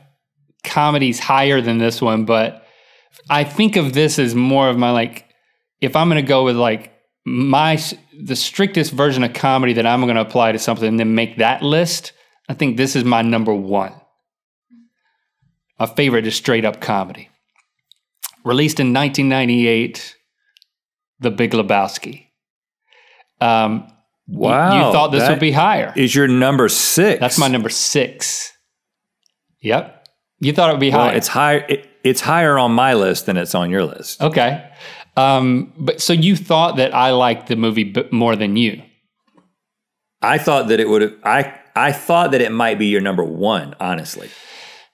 comedies higher than this one, but I think of this as more of my, like, if I'm going to go with like my, the strictest version of comedy that I'm going to apply to something and then make that list, I think this is my number one. My favorite is straight up comedy. Released in nineteen ninety-eight, The Big Lebowski. Um, wow. You, you thought this would be higher. Is your number six. That's my number six. Yep. You thought it would be well, higher. It's higher. It, it's higher on my list than it's on your list. Okay. Um, but so you thought that I liked the movie b more than you. I thought that it would have, I, I thought that it might be your number one, honestly.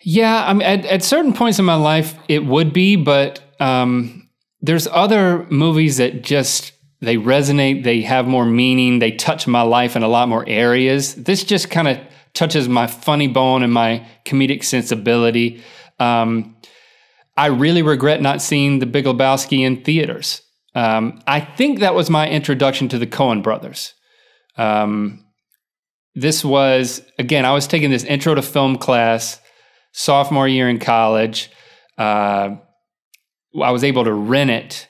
Yeah. I mean, at, at certain points in my life it would be, but, um, there's other movies that just, they resonate, they have more meaning, they touch my life in a lot more areas. This just kind of touches my funny bone and my comedic sensibility. Um, I really regret not seeing The Big Lebowski in theaters. Um, I think that was my introduction to the Coen Brothers. Um, this was, again, I was taking this intro to film class, sophomore year in college. Uh, I was able to rent it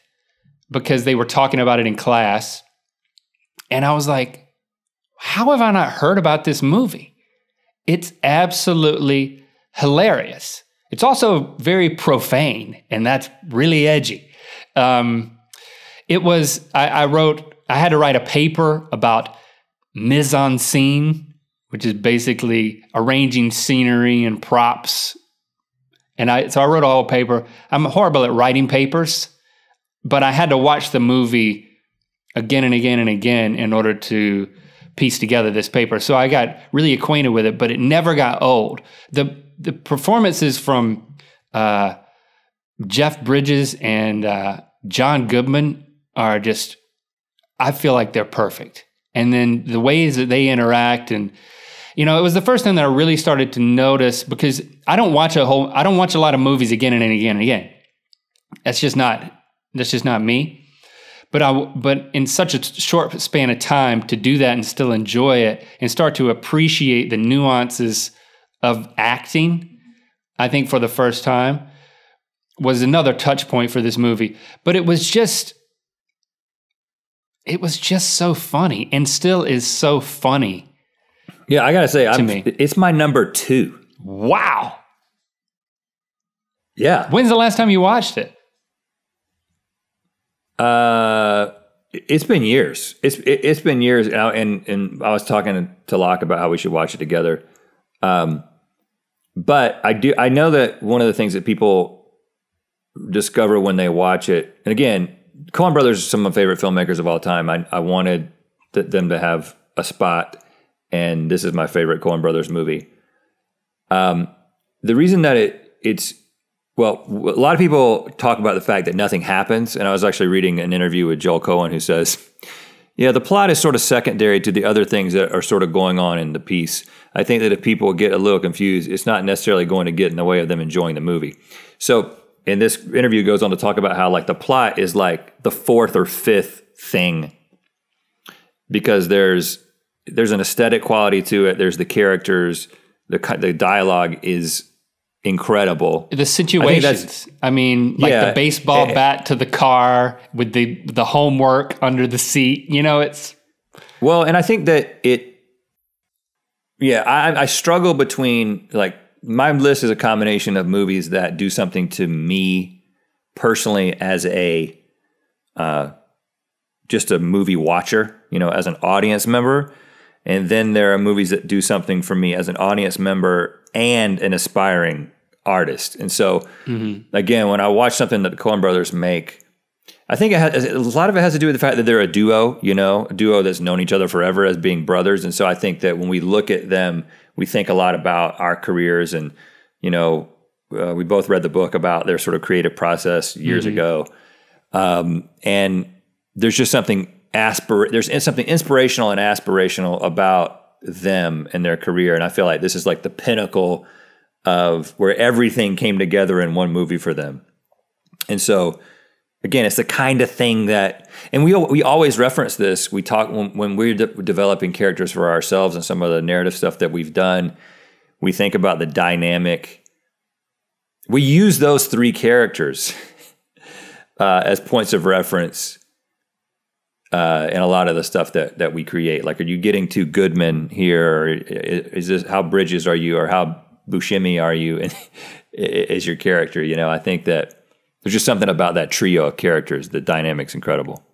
because they were talking about it in class. And I was like, how have I not heard about this movie? It's absolutely hilarious. It's also very profane, and that's really edgy. Um, it was, I, I wrote, I had to write a paper about mise en scene, which is basically arranging scenery and props. And I, so I wrote a whole paper. I'm horrible at writing papers, but I had to watch the movie again and again and again in order to piece together this paper. So I got really acquainted with it, but it never got old. The The performances from uh, Jeff Bridges and uh, John Goodman are just, I feel like they're perfect. And then the ways that they interact, and, you know, it was the first time that I really started to notice, because I don't watch a whole, I don't watch a lot of movies again and again and again. That's just not That's just not me. But I, but in such a short span of time to do that and still enjoy it and start to appreciate the nuances of acting, I think for the first time, was another touch point for this movie. But it was just, it was just so funny, and still is so funny. Yeah, I gotta say, I'm, it's my number two. Wow. Yeah. When's the last time you watched it? Uh, it's been years. It's it, it's been years, and I, and, and I was talking to Locke about how we should watch it together. Um, but I do, I know that one of the things that people discover when they watch it, and again, Coen Brothers are some of my favorite filmmakers of all time. I, I wanted th them to have a spot, and this is my favorite Coen Brothers movie. Um, the reason that it it's, well, a lot of people talk about the fact that nothing happens, and I was actually reading an interview with Joel Cohen who says, yeah, the plot is sort of secondary to the other things that are sort of going on in the piece. I think that if people get a little confused, it's not necessarily going to get in the way of them enjoying the movie. So, and this interview goes on to talk about how like the plot is like the fourth or fifth thing, because there's there's an aesthetic quality to it. There's the characters, the the dialogue is incredible. The situations, I, I mean, like yeah, the baseball it, bat to the car with the the homework under the seat. You know, it's well, and I think that it. Yeah, I, I struggle between like. My list is a combination of movies that do something to me personally as a, uh, just a movie watcher, you know, as an audience member. And then there are movies that do something for me as an audience member and an aspiring artist. And so, mm-hmm. again, when I watch something that the Coen Brothers make, I think it has, a lot of it has to do with the fact that they're a duo, you know, a duo that's known each other forever as being brothers. And so I think that when we look at them, we think a lot about our careers, and, you know, uh, we both read the book about their sort of creative process years mm-hmm. ago. Um, and there's just something aspir there's something inspirational and aspirational about them and their career. And I feel like this is like the pinnacle of where everything came together in one movie for them. And so, again, it's the kind of thing that, and we we always reference this. We talk when, when we're de developing characters for ourselves and some of the narrative stuff that we've done. We think about the dynamic. We use those three characters uh, as points of reference uh, in a lot of the stuff that that we create. Like, are you getting to Goodman here? Or is this how Bridges are you, or how Buscemi are you? And is your character? You know, I think that. There's just something about that trio of characters. The dynamic's incredible.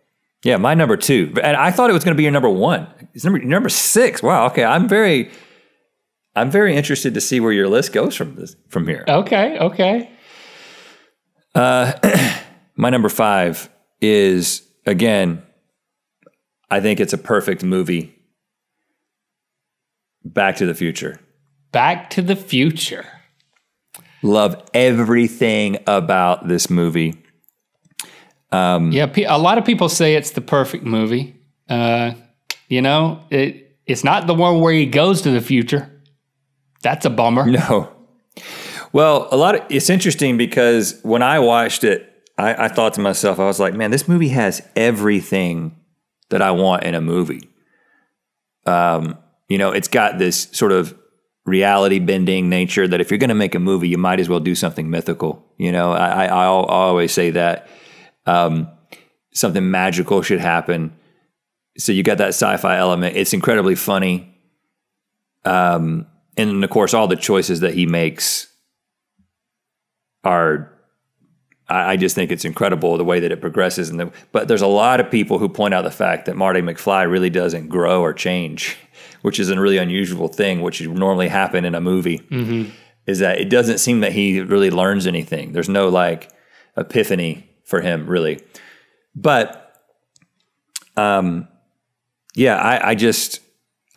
Yeah, my number two. And I thought it was going to be your number one. It's number number six. Wow. Okay, I'm very, I'm very interested to see where your list goes from this from here. Okay. Okay. Uh, my number five is, again, I think it's a perfect movie. Back to the Future. Back to the Future. Love everything about this movie. Um, yeah, a lot of people say it's the perfect movie. Uh, you know, it it's not the one where he goes to the future. That's a bummer. No. Well, a lot of, it's interesting because when I watched it, I, I thought to myself, I was like, man, this movie has everything that I want in a movie. Um, you know, it's got this sort of reality bending nature that if you're going to make a movie, you might as well do something mythical. You know, I, I, I always say that um, something magical should happen. So you got that sci-fi element. It's incredibly funny. Um, and of course, all the choices that he makes are, I, I just think it's incredible the way that it progresses. And the, but there's a lot of people who point out the fact that Marty McFly really doesn't grow or change, which is a really unusual thing, which would normally happen in a movie, mm-hmm. is that it doesn't seem that he really learns anything. There's no like epiphany for him really. But um, yeah, I, I just,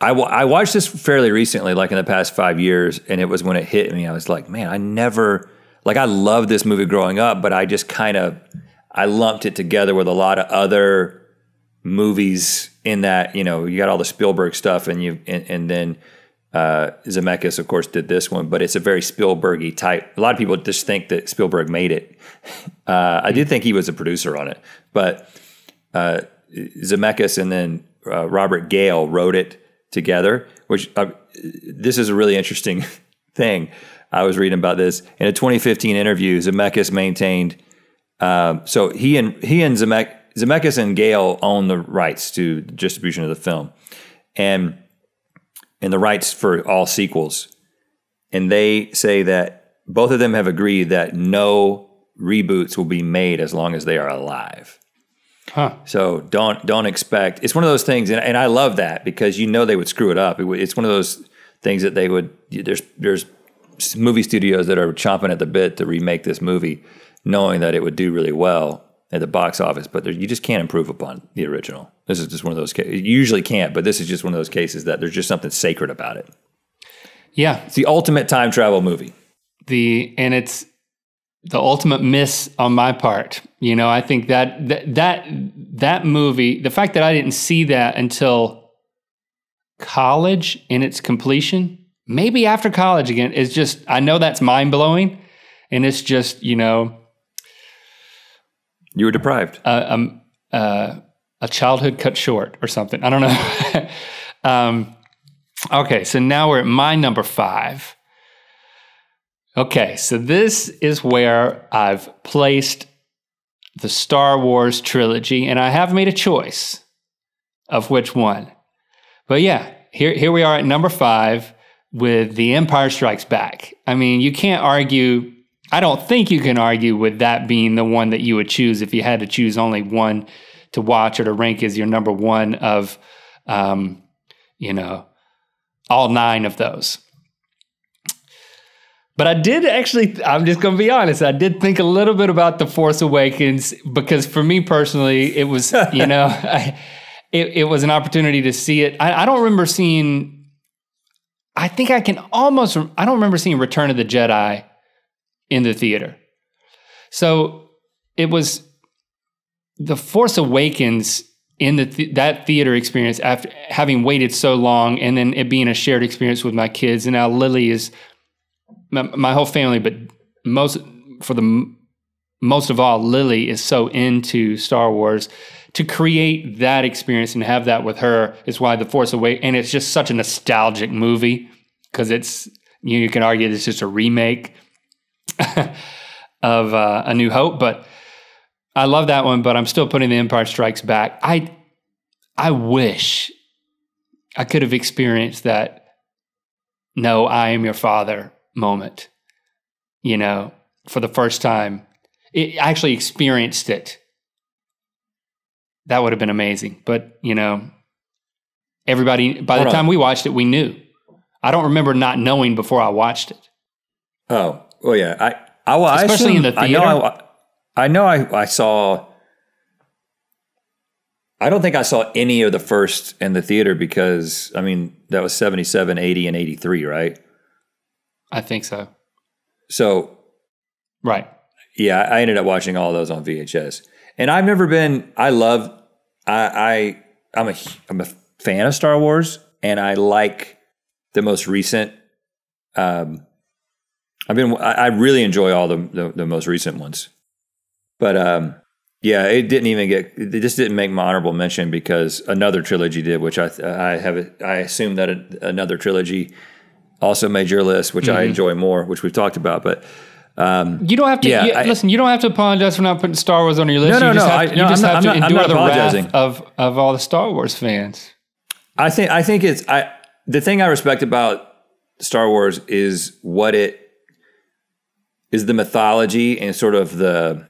I, I watched this fairly recently, like in the past five years. And it was when it hit me, I was like, man, I never, like I loved this movie growing up, but I just kind of, I lumped it together with a lot of other movies in that, you know, you got all the Spielberg stuff and you, and, and then Uh, Zemeckis, of course, did this one, but it's a very Spielberg-y type. A lot of people just think that Spielberg made it. Uh, I did think he was a producer on it, but uh, Zemeckis and then uh, Robert Gale wrote it together, which uh, this is a really interesting thing. I was reading about this. In a twenty fifteen interview, Zemeckis maintained, uh, so he and, he and Zemeck, Zemeckis and Gale own the rights to the distribution of the film. And and the rights for all sequels. And they say that both of them have agreed that no reboots will be made as long as they are alive. Huh. So don't don't expect, it's one of those things, and, and I love that, because you know they would screw it up. It, it's one of those things that they would, there's, there's movie studios that are chomping at the bit to remake this movie, knowing that it would do really well at the box office, but there, you just can't improve upon the original. This is just one of those cases. You usually can't, but this is just one of those cases that there's just something sacred about it. Yeah. It's the ultimate time travel movie. The And it's the ultimate miss on my part. You know, I think that that that, that movie, the fact that I didn't see that until college in its completion, maybe after college again, is just, I know that's mind-blowing, and it's just, you know... You were deprived. Uh, um, uh, a childhood cut short or something. I don't know. um, okay, so now we're at my number five. Okay, so this is where I've placed the Star Wars trilogy, and I have made a choice of which one. But yeah, here, here we are at number five with The Empire Strikes Back. I mean, you can't argue... I don't think you can argue with that being the one that you would choose if you had to choose only one to watch or to rank as your number one of, um, you know, all nine of those. But I did actually, I'm just going to be honest, I did think a little bit about The Force Awakens, because for me personally, it was, you know, I, it, it was an opportunity to see it. I, I don't remember seeing, I think I can almost, I don't remember seeing Return of the Jedi in the theater. So it was The Force Awakens in the th that theater experience, after having waited so long, and then it being a shared experience with my kids. And now Lily is my, my whole family, but most for the most of all, Lily is so into Star Wars. To create that experience and have that with her is why The Force Awakens, and it's just such a nostalgic movie, because it's, you know, you can argue it's just a remake of uh, A New Hope, but I love that one, but I'm still putting The Empire Strikes Back. I I wish I could have experienced that "No, I am your father" moment, you know, for the first time. It, I actually experienced it. That would have been amazing, but, you know, everybody, by the time we watched it, we knew. I don't remember not knowing before I watched it. Oh. Oh yeah, I I well, especially I assume, in the theater. I know I, I know I I saw. I don't think I saw any of the first in the theater, because I mean that was seventy-seven, eighty, and eighty-three, right? I think so. So, right? Yeah, I ended up watching all those on V H S, and I've never been. I love. I, I I'm a I'm a fan of Star Wars, and I like the most recent. Um, I've been. I really enjoy all the, the the most recent ones, but um, yeah, it didn't even get. It just didn't make my honorable mention because another trilogy did, which I I have. I assume that a, another trilogy also made your list, which mm-hmm. I enjoy more, which we've talked about. But um, you don't have to yeah, you, I, listen. You don't have to apologize for not putting Star Wars on your list. No, no, you just no. Have to, I, no you just I'm have not, to I'm endure the wrath of of all the Star Wars fans. I think. I think it's. I the thing I respect about Star Wars is what it. is the mythology and sort of the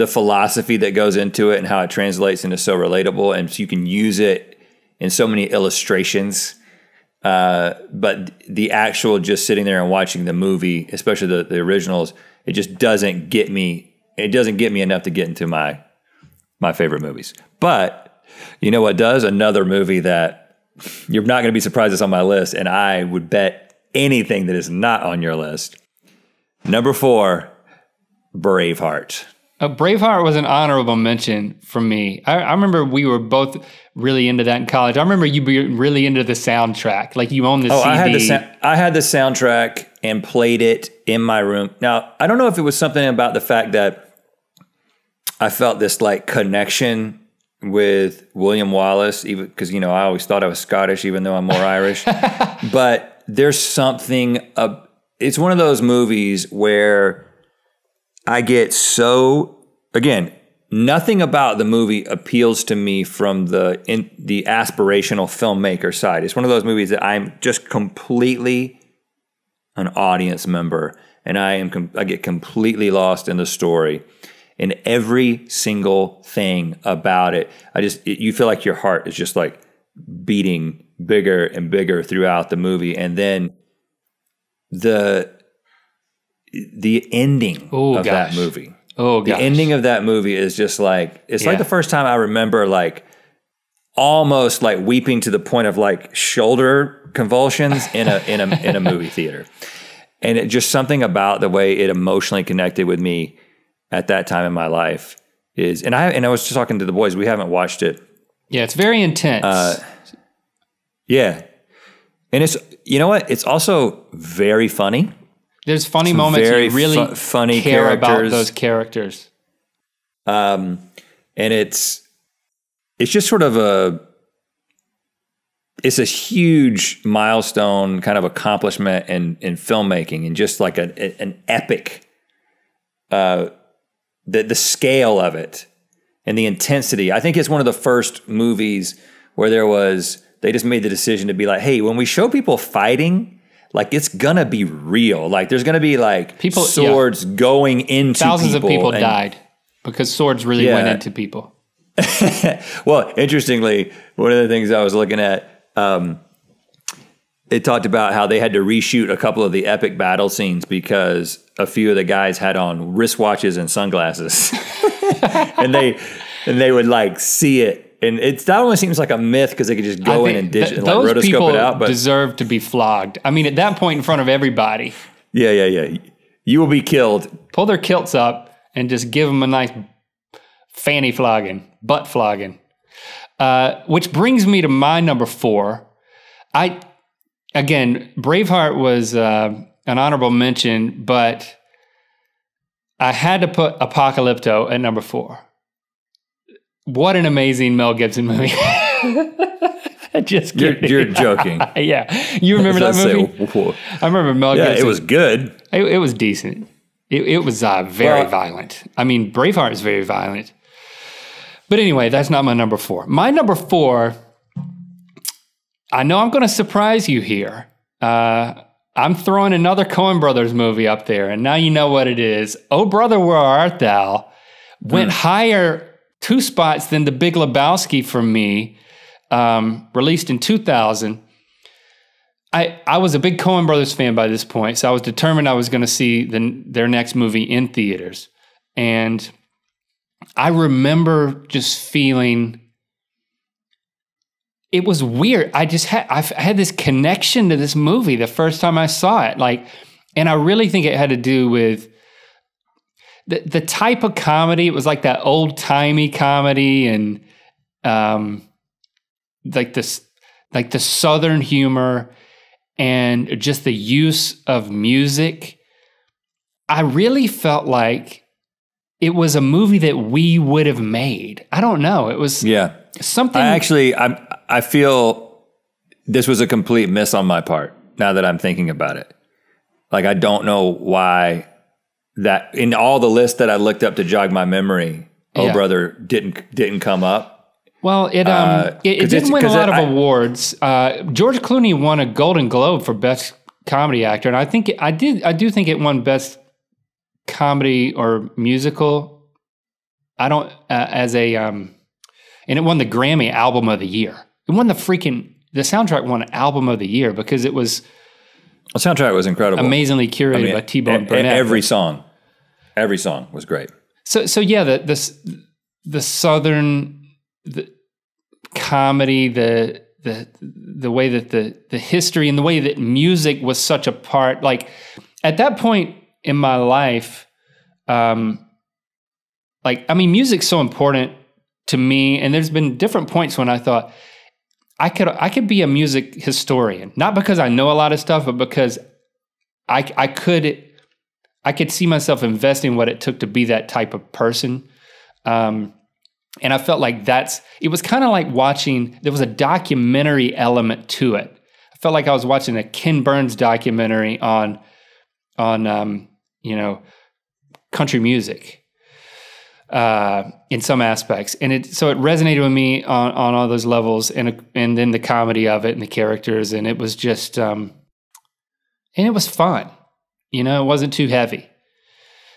the philosophy that goes into it and how it translates and is so relatable, and so you can use it in so many illustrations. Uh, but the actual just sitting there and watching the movie, especially the, the originals, it just doesn't get me. It doesn't get me enough to get into my my favorite movies. But you know what does? Another movie that you're not going to be surprised it's on my list, and I would bet anything that is not on your list. Number four, Braveheart. Uh, Braveheart was an honorable mention for me. I, I remember we were both really into that in college. I remember you being really into the soundtrack. Like you owned the oh, C D. I had the, sa- I had the soundtrack and played it in my room. Now, I don't know if it was something about the fact that I felt this like connection with William Wallace, even because, you know, I always thought I was Scottish, even though I'm more Irish. But there's something, uh, it's one of those movies where I get so, again, nothing about the movie appeals to me from the in, the aspirational filmmaker side. It's one of those movies that I'm just completely an audience member, and I am com- I get completely lost in the story, in every single thing about it. I just it, you feel like your heart is just like beating bigger and bigger throughout the movie, and then the. The ending oh, of gosh. that movie. Oh, gosh. The ending of that movie is just like, it's yeah. like the first time I remember like almost like weeping to the point of like shoulder convulsions in a in a in a movie theater. And it just something about the way it emotionally connected with me at that time in my life is, and I and I was just talking to the boys, we haven't watched it. Yeah, it's very intense. Uh, yeah. And it's, you know what? It's also very funny. There's funny Some moments you really fu- funny care characters. about those characters. Um, and it's, it's just sort of a, it's a huge milestone kind of accomplishment in, in filmmaking, and just like a, a, an epic, uh, the, the scale of it and the intensity. I think it's one of the first movies where there was, they just made the decision to be like, hey, when we show people fighting, like it's gonna be real. Like there's gonna be like people, swords yeah. going into thousands people. Thousands of people and, died because swords really yeah. went into people. Well, interestingly, one of the things I was looking at, um, it talked about how they had to reshoot a couple of the epic battle scenes because a few of the guys had on wristwatches and sunglasses, and they and they would like see it. And it's, that only seems like a myth because they could just go in and digit, th- like rotoscope people it out. But deserve to be flogged. I mean, at that point, in front of everybody. Yeah, yeah, yeah. You will be killed. Pull their kilts up and just give them a nice fanny flogging, butt flogging. Uh, which brings me to my number four. I again, Braveheart was uh, an honorable mention, but I had to put Apocalypto at number four. What an amazing Mel Gibson movie. Just kidding. You're, you're joking. Yeah. You remember that movie? Say, I remember Mel yeah, Gibson. Yeah, it was good. It, it was decent. It, it was uh, very well, violent. I mean, Braveheart is very violent. But anyway, that's not my number four. My number four, I know I'm going to surprise you here. Uh, I'm throwing another Coen Brothers movie up there, and now you know what it is. Oh, Brother, Where Art Thou? Went mm. higher... two spots than The Big Lebowski for me, um, released in two thousand. I I was a big Coen Brothers fan by this point, so I was determined I was going to see the, their next movie in theaters. And I remember just feeling, it was weird. I just had, I had this connection to this movie the first time I saw it. Like, and I really think it had to do with The the type of comedy. It was like that old timey comedy, and um, like this, like the Southern humor, and just the use of music. I really felt like it was a movie that we would have made. I don't know. It was yeah something. I actually, I I feel this was a complete miss on my part. Now that I'm thinking about it, like I don't know why. That in all the lists that I looked up to jog my memory, Oh yeah. Brother didn't didn't come up. Well, it um uh, it, it didn't win a lot it, of I, awards. Uh, George Clooney won a Golden Globe for Best Comedy Actor, and I think it, I did I do think it won Best Comedy or Musical. I don't uh, as a um, and it won the Grammy Album of the Year. It won the freaking the soundtrack won Album of the Year because it was. The soundtrack was incredible. Amazingly curated I mean, by T-Bone and, Burnett. And every song, every song was great. So, so yeah, the the, the Southern the comedy, the the the way that the the history and the way that music was such a part. Like at that point in my life, um, like, I mean, music's so important to me. And there's been different points when I thought I could, I could be a music historian, not because I know a lot of stuff, but because I, I could, I could see myself investing in what it took to be that type of person. Um, and I felt like that's, it was kind of like watching, there was a documentary element to it. I felt like I was watching a Ken Burns documentary on, on, um, you know, country music, uh, in some aspects. And it, so it resonated with me on, on all those levels, and, and then the comedy of it and the characters. And it was just, um, and it was fun, you know, it wasn't too heavy.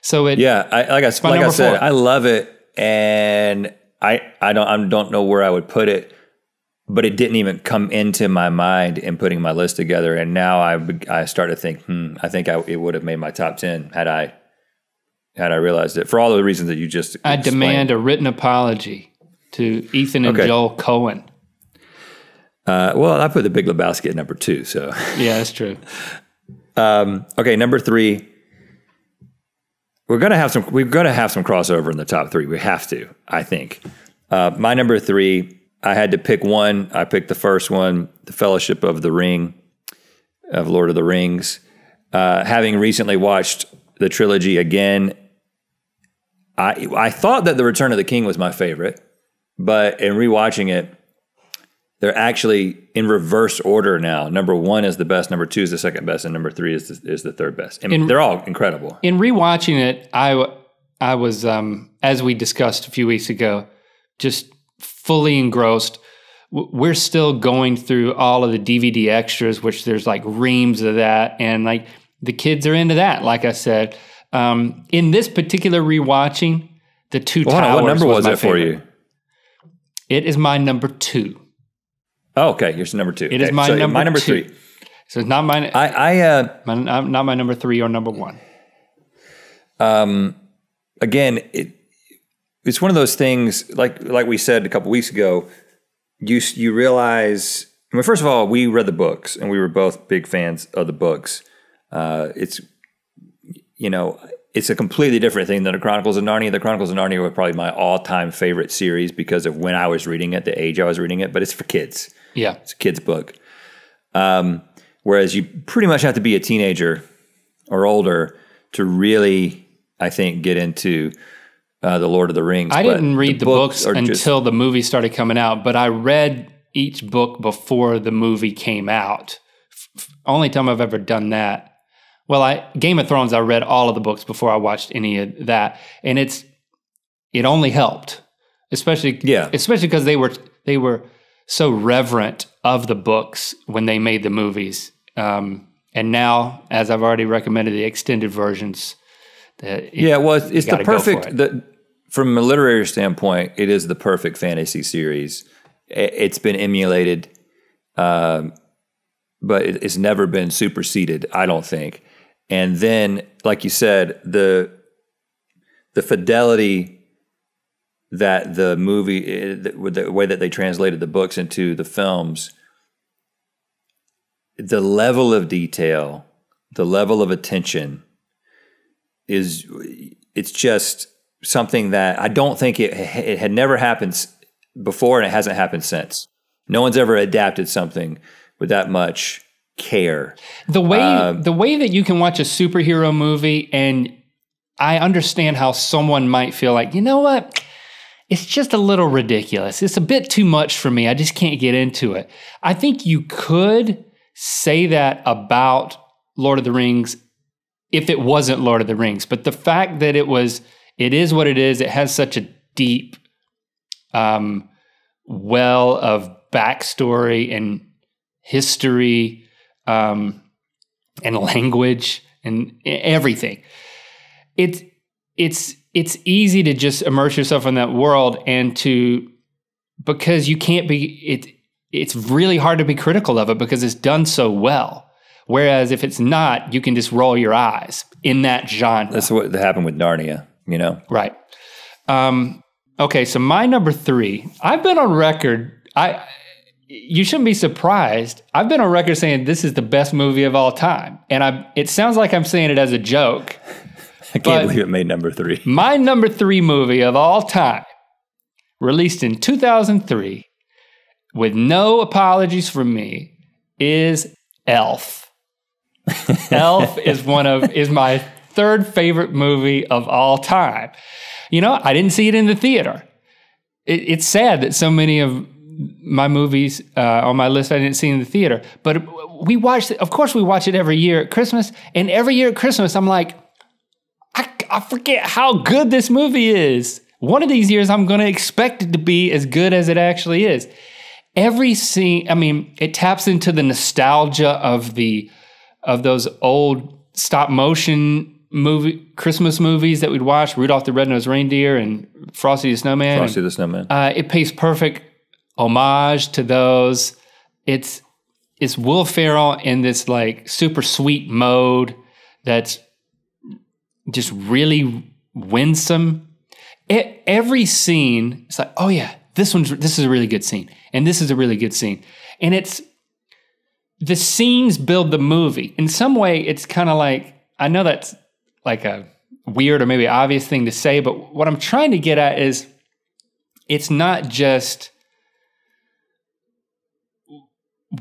So it, yeah, I, like I, like I said, four. I love it. And I, I don't, I don't know where I would put it, but it didn't even come into my mind in putting my list together. And now I, I start to think, Hmm, I think I, it would have made my top ten had I, had I realized it, for all the reasons that you just explained. I demand a written apology to Ethan and okay. Joel Cohen. Uh, well, I put The Big Lebowski at number two, so. Yeah, that's true. um, okay, number three. We're gonna have some. We're gonna have some crossover in the top three. We have to, I think. Uh, my number three. I had to pick one. I picked the first one, The Fellowship of the Ring, of Lord of the Rings. Uh, having recently watched the trilogy again, I I thought that The Return of the King was my favorite, but in rewatching it, they're actually in reverse order now. Number one is the best, number two is the second best, and number three is the, is the third best. And in, they're all incredible. In rewatching it, I I was um, as we discussed a few weeks ago, just fully engrossed. We're still going through all of the D V D extras, which there's like reams of that, and like the kids are into that. Like I said, um, in this particular rewatching, the two well, towers. What number was, was it favorite. for you? It is my number two. Oh, okay, yours is number two. It okay. is my so number. My number two. three. So it's not my. I, I uh, my, not my number three or number one. Um, again, it it's one of those things. Like like we said a couple weeks ago, you you realize. I mean, first of all, we read the books, and we were both big fans of the books. Uh, it's, you know, it's a completely different thing than The Chronicles of Narnia. The Chronicles of Narnia were probably my all-time favorite series because of when I was reading it, the age I was reading it, but it's for kids. Yeah. It's a kid's book. Um, whereas you pretty much have to be a teenager or older to really, I think, get into uh, The Lord of the Rings. I but didn't read the, the books, books until just, the movie started coming out, but I read each book before the movie came out. F- only time I've ever done that. Well, I Game of Thrones, I read all of the books before I watched any of that, and it's it only helped, especially yeah, especially because they were they were so reverent of the books when they made the movies, um, and now as I've already recommended, the extended versions. That yeah, well, it's, it's the perfect. It. The, from a literary standpoint, it is the perfect fantasy series. It's been emulated, um, but it's never been superseded, I don't think. And then, like you said, the the fidelity that the movie, the, the way that they translated the books into the films, the level of detail, the level of attention is, it's just something that I don't think it, it had never happened before, and it hasn't happened since. No one's ever adapted something with that much care. The way um, the way that you can watch a superhero movie, and I understand how someone might feel like, you know what, it's just a little ridiculous. It's a bit too much for me. I just can't get into it. I think you could say that about Lord of the Rings if it wasn't Lord of the Rings. But the fact that it was, it is what it is. It has such a deep um, well of backstory and history, um, and language, and everything. It's it's it's easy to just immerse yourself in that world, and to because you can't be it. It's really hard to be critical of it because it's done so well. Whereas if it's not, you can just roll your eyes in that genre. That's what happened with Narnia, you know? Right. Um, okay, so my number three. I've been on record. I. You shouldn't be surprised. I've been on record saying this is the best movie of all time. And I it sounds like I'm saying it as a joke, I can't but believe it made number three. My number three movie of all time, released in two thousand three, with no apologies from me, is Elf. Elf is one of is my third favorite movie of all time. You know, I didn't see it in the theater. It, it's sad that so many of my movies uh, on my list I didn't see in the theater, but we watched it. Of course, we watch it every year at Christmas, and every year at Christmas, I'm like, I, I forget how good this movie is. One of these years, I'm going to expect it to be as good as it actually is. Every scene, I mean, it taps into the nostalgia of the of those old stop motion movie Christmas movies that we'd watch, Rudolph the Red-Nosed Reindeer and Frosty the Snowman. Frosty the Snowman. Uh, it pays perfect homage to those. It's it's Will Ferrell in this like super sweet mode that's just really winsome. It, every scene, it's like, oh yeah, this one's this is a really good scene, and this is a really good scene, and it's the scenes build the movie. In some way, it's kind of like, I know that's like a weird or maybe obvious thing to say, but what I'm trying to get at is it's not just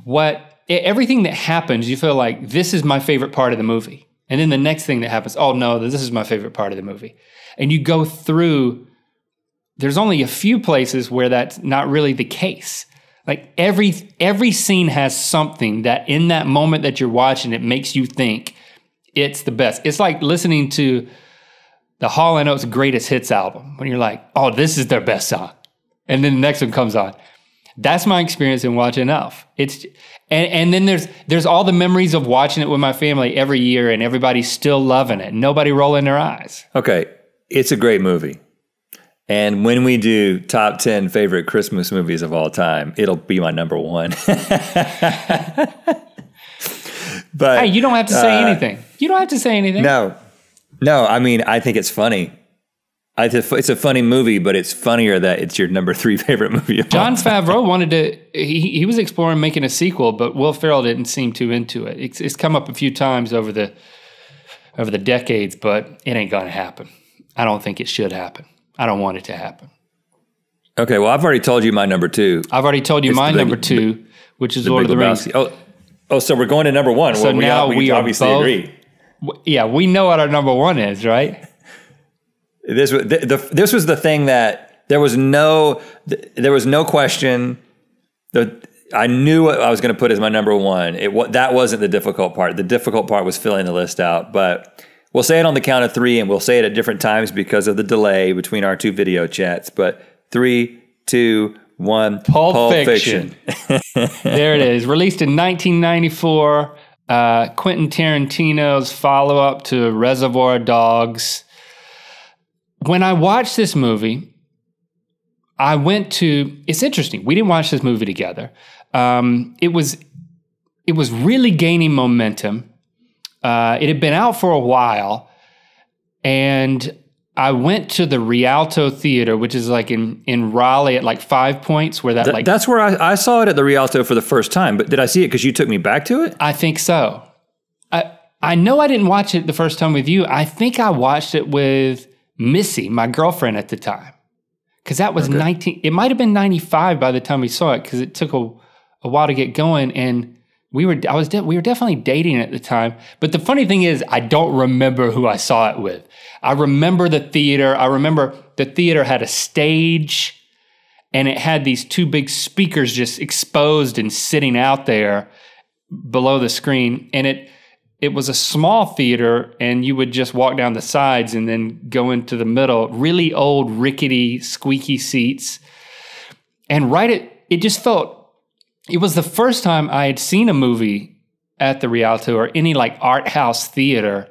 what, everything that happens, you feel like this is my favorite part of the movie. And then the next thing that happens, oh no, this is my favorite part of the movie. And you go through, there's only a few places where that's not really the case. Like every, every scene has something that in that moment that you're watching, it makes you think it's the best. It's like listening to the Hall and Oates Greatest Hits album when you're like, oh, this is their best song. And then the next one comes on. That's my experience in watching Elf. It's and, and then there's there's all the memories of watching it with my family every year, and everybody's still loving it. Nobody rolling their eyes. Okay, it's a great movie. And when we do top ten favorite Christmas movies of all time, it'll be my number one. But hey, you don't have to say uh, anything. You don't have to say anything. No, no. I mean, I think it's funny. I th it's a funny movie, but it's funnier that it's your number three favorite movie of John all time. Favreau wanted to, he, he was exploring making a sequel, but Will Ferrell didn't seem too into it. It's, it's come up a few times over the, over the decades, but it ain't gonna happen. I don't think it should happen. I don't want it to happen. Okay, well, I've already told you my number two. I've already told you it's my big, number two, big, which is the Lord of the Rings. Oh, oh, so we're going to number one. So well, now we, we obviously both, agree. Yeah, we know what our number one is, right? This was the, the this was the thing that there was no there was no question. The I knew what I was going to put as my number one. It that wasn't the difficult part. The difficult part was filling the list out. But we'll say it on the count of three, and we'll say it at different times because of the delay between our two video chats. But three, two, one. Pulp, Pulp Fiction. Fiction. There it is. Released in nineteen ninety-four, uh, Quentin Tarantino's follow up to Reservoir Dogs. When I watched this movie, I went to, it's interesting, we didn't watch this movie together. Um, it was it was really gaining momentum. Uh, it had been out for a while, and I went to the Rialto Theater, which is like in, in Raleigh at like Five Points, where that Th like- That's where I, I saw it at the Rialto for the first time, but did I see it because you took me back to it? I think so. I, I know I didn't watch it the first time with you. I think I watched it with Missy, my girlfriend at the time, because that was okay. nineteen, it might have been ninety-five by the time we saw it, because it took a, a while to get going, and we were I was we were definitely dating at the time. But the funny thing is, I don't remember who I saw it with. I remember the theater. I remember the theater had a stage, and it had these two big speakers just exposed and sitting out there below the screen, and it. It was a small theater, and you would just walk down the sides and then go into the middle, really old, rickety, squeaky seats. And right at, it just felt, it was the first time I had seen a movie at the Rialto or any like art house theater,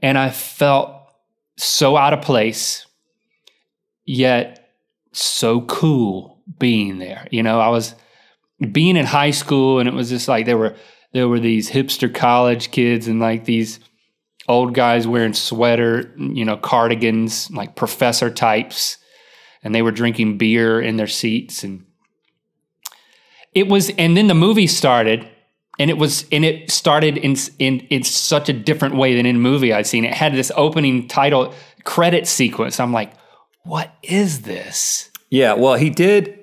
and I felt so out of place, yet so cool being there. You know, I was being in high school, and it was just like there were, There were these hipster college kids and like these old guys wearing sweater, you know, cardigans, like professor types, and they were drinking beer in their seats. And it was, and then the movie started, And it was, and it started in in in such a different way than in movie I'd seen. It had this opening title credit sequence. I'm like, what is this? Yeah, well, he did.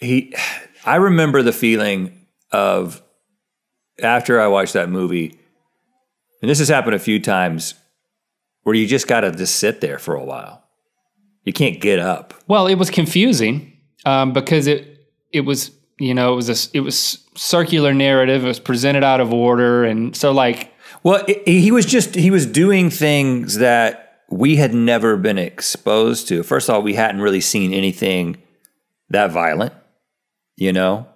He, I remember the feeling of after I watched that movie, and this has happened a few times, where you just got to just sit there for a while. You can't get up. Well, it was confusing um, because it it was. You know, it was a, it was circular narrative. It was presented out of order, and so like, well, it, he was just he was doing things that we had never been exposed to. First of all, we hadn't really seen anything that violent, you know,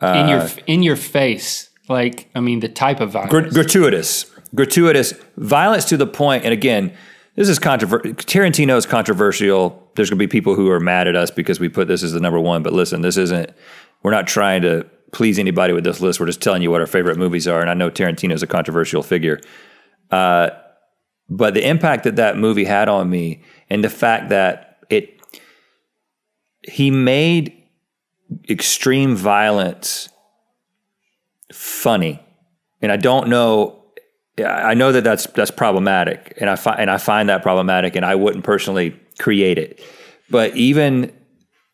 uh, in your in your face. Like, I mean, the type of violence, gr gratuitous, gratuitous violence to the point. And again, this is controversial. Tarantino is controversial. There's going to be people who are mad at us because we put this as the number one. But listen, this isn't. We're not trying to please anybody with this list. We're just telling you what our favorite movies are. And I know Tarantino's a controversial figure. Uh, but the impact that that movie had on me and the fact that it, he made extreme violence funny. And I don't know, I know that that's, that's problematic. And I, fi and I find that problematic, and I wouldn't personally create it. But even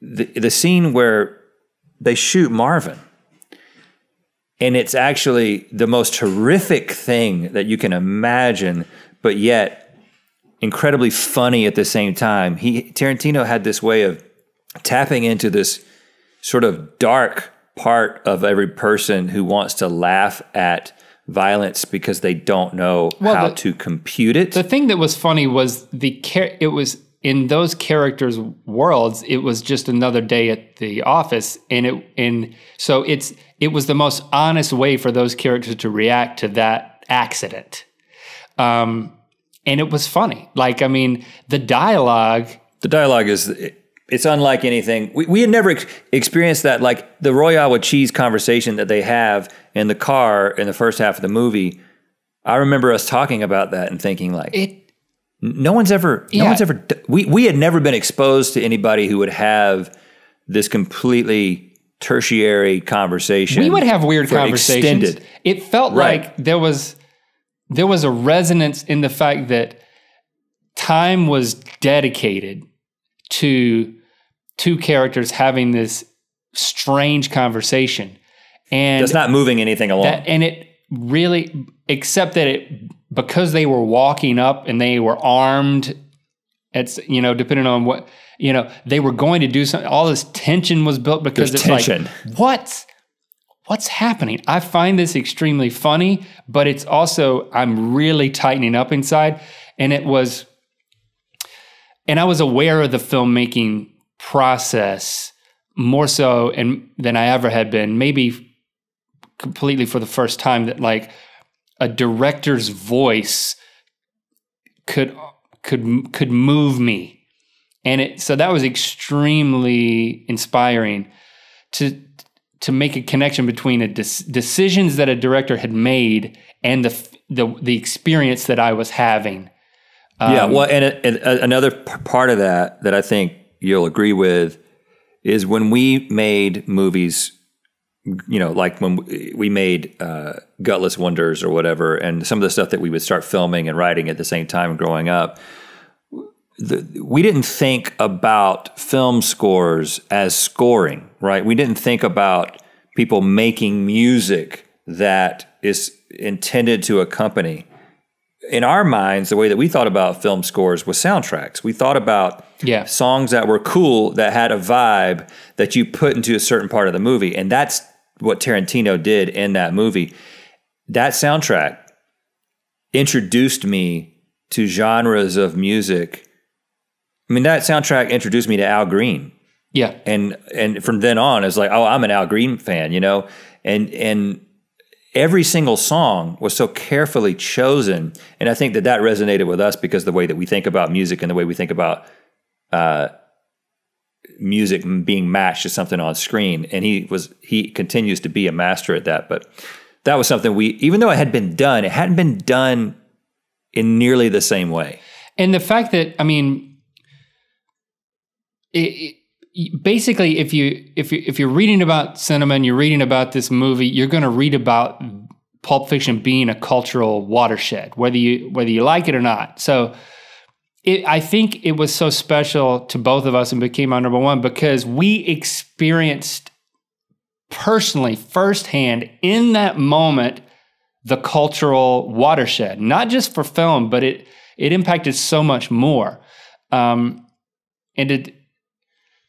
the, the scene where they shoot Marvin, and it's actually the most horrific thing that you can imagine, but yet incredibly funny at the same time. He, Tarantino had this way of tapping into this sort of dark part of every person who wants to laugh at violence because they don't know well, how the, to compute it. The thing that was funny was the care it was. In those characters' worlds, it was just another day at the office, and it and so it's it was the most honest way for those characters to react to that accident, um, and it was funny. Like, I mean, the dialogue, the dialogue is it's unlike anything we we had never ex experienced that. Like the Royale with Cheese conversation that they have in the car in the first half of the movie, I remember us talking about that and thinking like it. No one's ever, yeah. no one's ever, we, we had never been exposed to anybody who would have this completely tertiary conversation. We would have weird conversations. Extended. It felt right. like there was, there was a resonance in the fact that time was dedicated to two characters having this strange conversation. And that's not moving anything along. That, and it really, except that it, because they were walking up and they were armed, it's, you know, depending on what, you know, they were going to do something. All this tension was built because There's it's tension. like, what's, what's happening? I find this extremely funny, but it's also, I'm really tightening up inside. And it was, and I was aware of the filmmaking process more so and, than I ever had been, maybe completely for the first time that like, a director's voice could could could move me, and it so that was extremely inspiring to to make a connection between a de decisions that a director had made and the the, the experience that I was having. Um, yeah, well, and, and another part of that that I think you'll agree with is when we made movies. You know, like when we made uh, Gutless Wonders or whatever, and some of the stuff that we would start filming and writing at the same time growing up, the, we didn't think about film scores as scoring, right? We didn't think about people making music that is intended to accompany. In our minds, the way that we thought about film scores was soundtracks. We thought about yeah. songs that were cool, that had a vibe that you put into a certain part of the movie. And that's what Tarantino did in that movie. That soundtrack introduced me to genres of music. I mean, that soundtrack introduced me to Al Green. Yeah. And and from then on, it's like, oh, I'm an Al Green fan, you know? And and every single song was so carefully chosen. And I think that that resonated with us because the way that we think about music and the way we think about uh, music being matched to something on screen. And he was, he continues to be a master at that. But that was something we, even though it had been done, it hadn't been done in nearly the same way. And the fact that, I mean, it, basically, if you if you if you're reading about cinema and you're reading about this movie, you're going to read about Pulp Fiction being a cultural watershed, whether you whether you like it or not. So it, I think it was so special to both of us and became our number one because we experienced personally, firsthand, in that moment, the cultural watershed. Not just for film, but it it impacted so much more. Um, and it,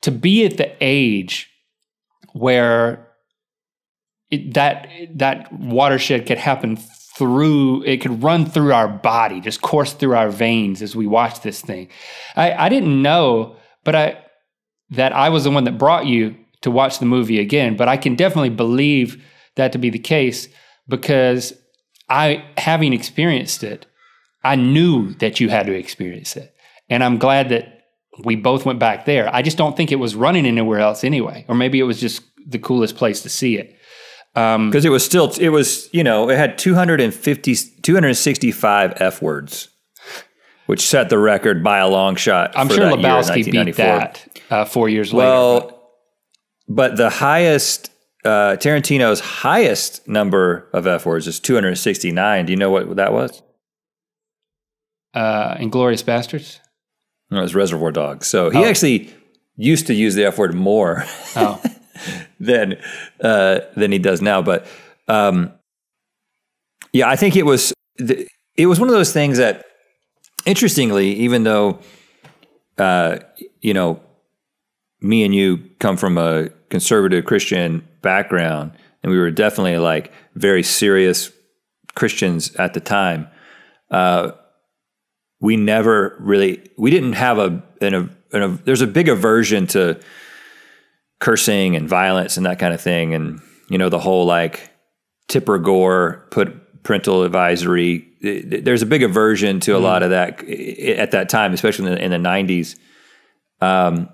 to be at the age where It, that that watershed could happen through, it could run through our body, just course through our veins as we watch this thing. I, I didn't know, but I that I was the one that brought you to watch the movie again. But I can definitely believe that to be the case because I, having experienced it, I knew that you had to experience it, and I'm glad that we both went back there. I just don't think it was running anywhere else anyway, or maybe it was just the coolest place to see it. Because um, it was still, it was, you know, it had two hundred fifty, two hundred sixty-five F words, which set the record by a long shot. I'm for sure that Lebowski year, beat that uh, four years well, later. Well, but the highest, uh, Tarantino's highest number of F words is two hundred sixty-nine. Do you know what that was? Uh, Inglourious Bastards? No, it was Reservoir Dogs. So he oh. actually used to use the F word more. Oh. than uh, than he does now, but um, yeah, I think it was the, it was one of those things that, interestingly, even though uh, you know, me and you come from a conservative Christian background, and we were definitely like very serious Christians at the time, uh, we never really we didn't have a an, an, an there's a big aversion to cursing and violence and that kind of thing. And, you know, the whole like Tipper Gore put parental advisory. It, there's a big aversion to a mm. lot of that at that time, especially in the, in the nineties. Um,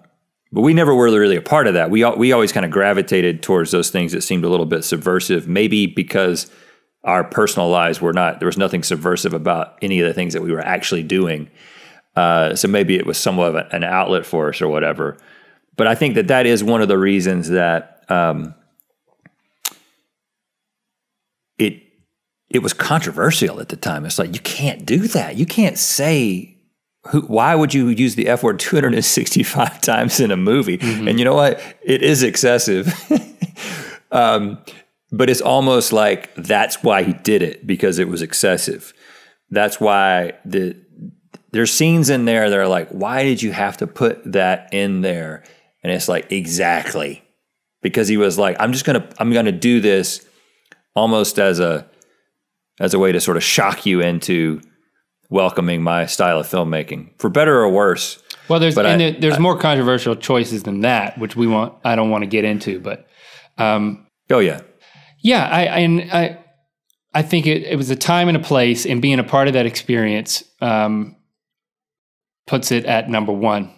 but we never were really a part of that. We, we always kind of gravitated towards those things that seemed a little bit subversive, maybe because our personal lives were not, there was nothing subversive about any of the things that we were actually doing. Uh, so maybe it was somewhat of an outlet for us or whatever. But I think that that is one of the reasons that um, it it was controversial at the time. It's like, you can't do that. You can't say, who, why would you use the F word two hundred sixty-five times in a movie? Mm-hmm. And you know what? It is excessive. um, but it's almost like that's why he did it, because it was excessive. That's why the... there's scenes in there that are like, why did you have to put that in there? And it's like, exactly. Because he was like, I'm just going to, I'm going to do this almost as a, as a way to sort of shock you into welcoming my style of filmmaking, for better or worse. Well, there's, and I, there's I, more controversial choices than that, which we want, I don't want to get into, but. Um, oh yeah. Yeah. I, and I, I think it, it was a time and a place, and being a part of that experience, um, puts it at number one.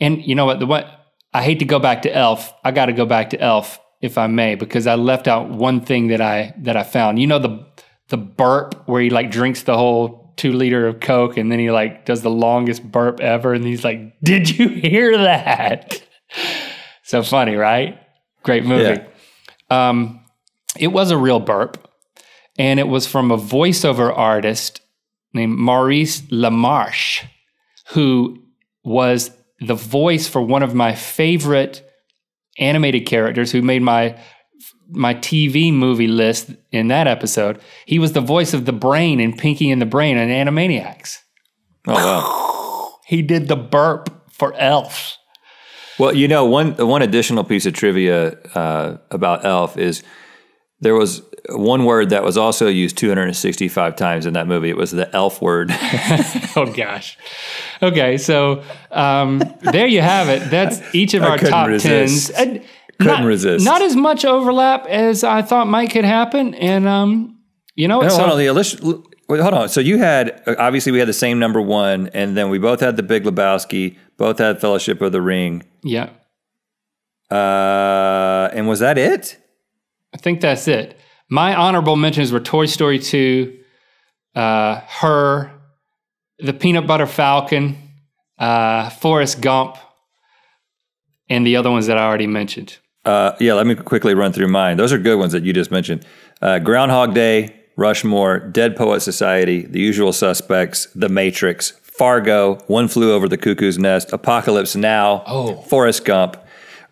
And you know what, the what I hate to go back to Elf. I got to go back to Elf if I may, because I left out one thing that I that I found. You know, the the burp where he like drinks the whole two liter of Coke and then he like does the longest burp ever and he's like, "Did you hear that?" So funny, right? Great movie. Yeah. Um, it was a real burp, and it was from a voiceover artist named Maurice LaMarche, who was the voice for one of my favorite animated characters who made my my T V movie list in that episode. He was the voice of the Brain in Pinky and the Brain on Animaniacs. Oh, wow. He did the burp for Elf. Well, you know, one, one additional piece of trivia uh, about Elf is there was one word that was also used two hundred sixty-five times in that movie. It was the elf word. Oh, gosh. Okay, so um, there you have it. That's each of I our top resist. tens. I couldn't not, resist. Not as much overlap as I thought might could happen. And, um, you know, it's... No, hold, on, yeah, hold on. So you had, obviously, we had the same number one, and then we both had The Big Lebowski, both had Fellowship of the Ring. Yeah. Uh, and was that it? I think that's it. My honorable mentions were Toy Story two, uh, Her, The Peanut Butter Falcon, uh, Forrest Gump, and the other ones that I already mentioned. Uh, yeah, let me quickly run through mine. Those are good ones that you just mentioned. Uh, Groundhog Day, Rushmore, Dead Poet Society, The Usual Suspects, The Matrix, Fargo, One Flew Over the Cuckoo's Nest, Apocalypse Now, oh. Forrest Gump,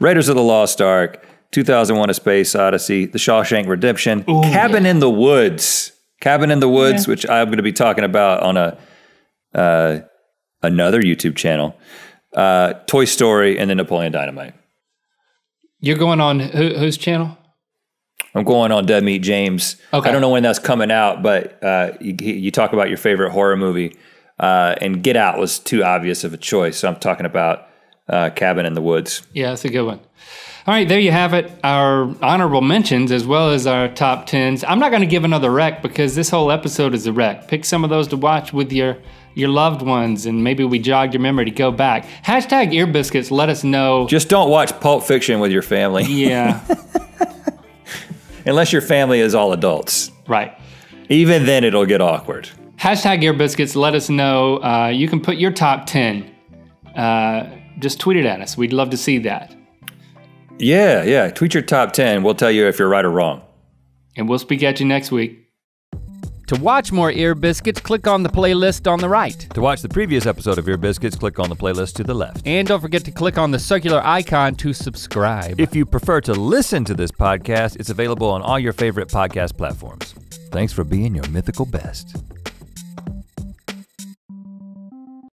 Raiders of the Lost Ark, two thousand one A Space Odyssey, The Shawshank Redemption, Ooh, Cabin yeah. in the Woods. Cabin in the Woods, yeah. which I'm going to be talking about on a uh, another YouTube channel. Uh, Toy Story, and then Napoleon Dynamite. You're going on who, whose channel? I'm going on Dead Meat James. Okay. I don't know when that's coming out, but uh, you, you talk about your favorite horror movie, uh, and Get Out was too obvious of a choice, so I'm talking about uh, Cabin in the Woods. Yeah, that's a good one. All right, there you have it, our honorable mentions as well as our top tens. I'm not going to give another rec because this whole episode is a rec. Pick some of those to watch with your, your loved ones, and maybe we jogged your memory to go back. Hashtag Ear Biscuits, let us know. Just don't watch Pulp Fiction with your family. Yeah. Unless your family is all adults. Right. Even then it'll get awkward. Hashtag Ear Biscuits, let us know. Uh, you can put your top ten. Uh, just tweet it at us. We'd love to see that. Yeah, yeah. Tweet your top ten. We'll tell you if you're right or wrong. And we'll speak at you next week. To watch more Ear Biscuits, click on the playlist on the right. To watch the previous episode of Ear Biscuits, click on the playlist to the left. And don't forget to click on the circular icon to subscribe. If you prefer to listen to this podcast, it's available on all your favorite podcast platforms. Thanks for being your mythical best.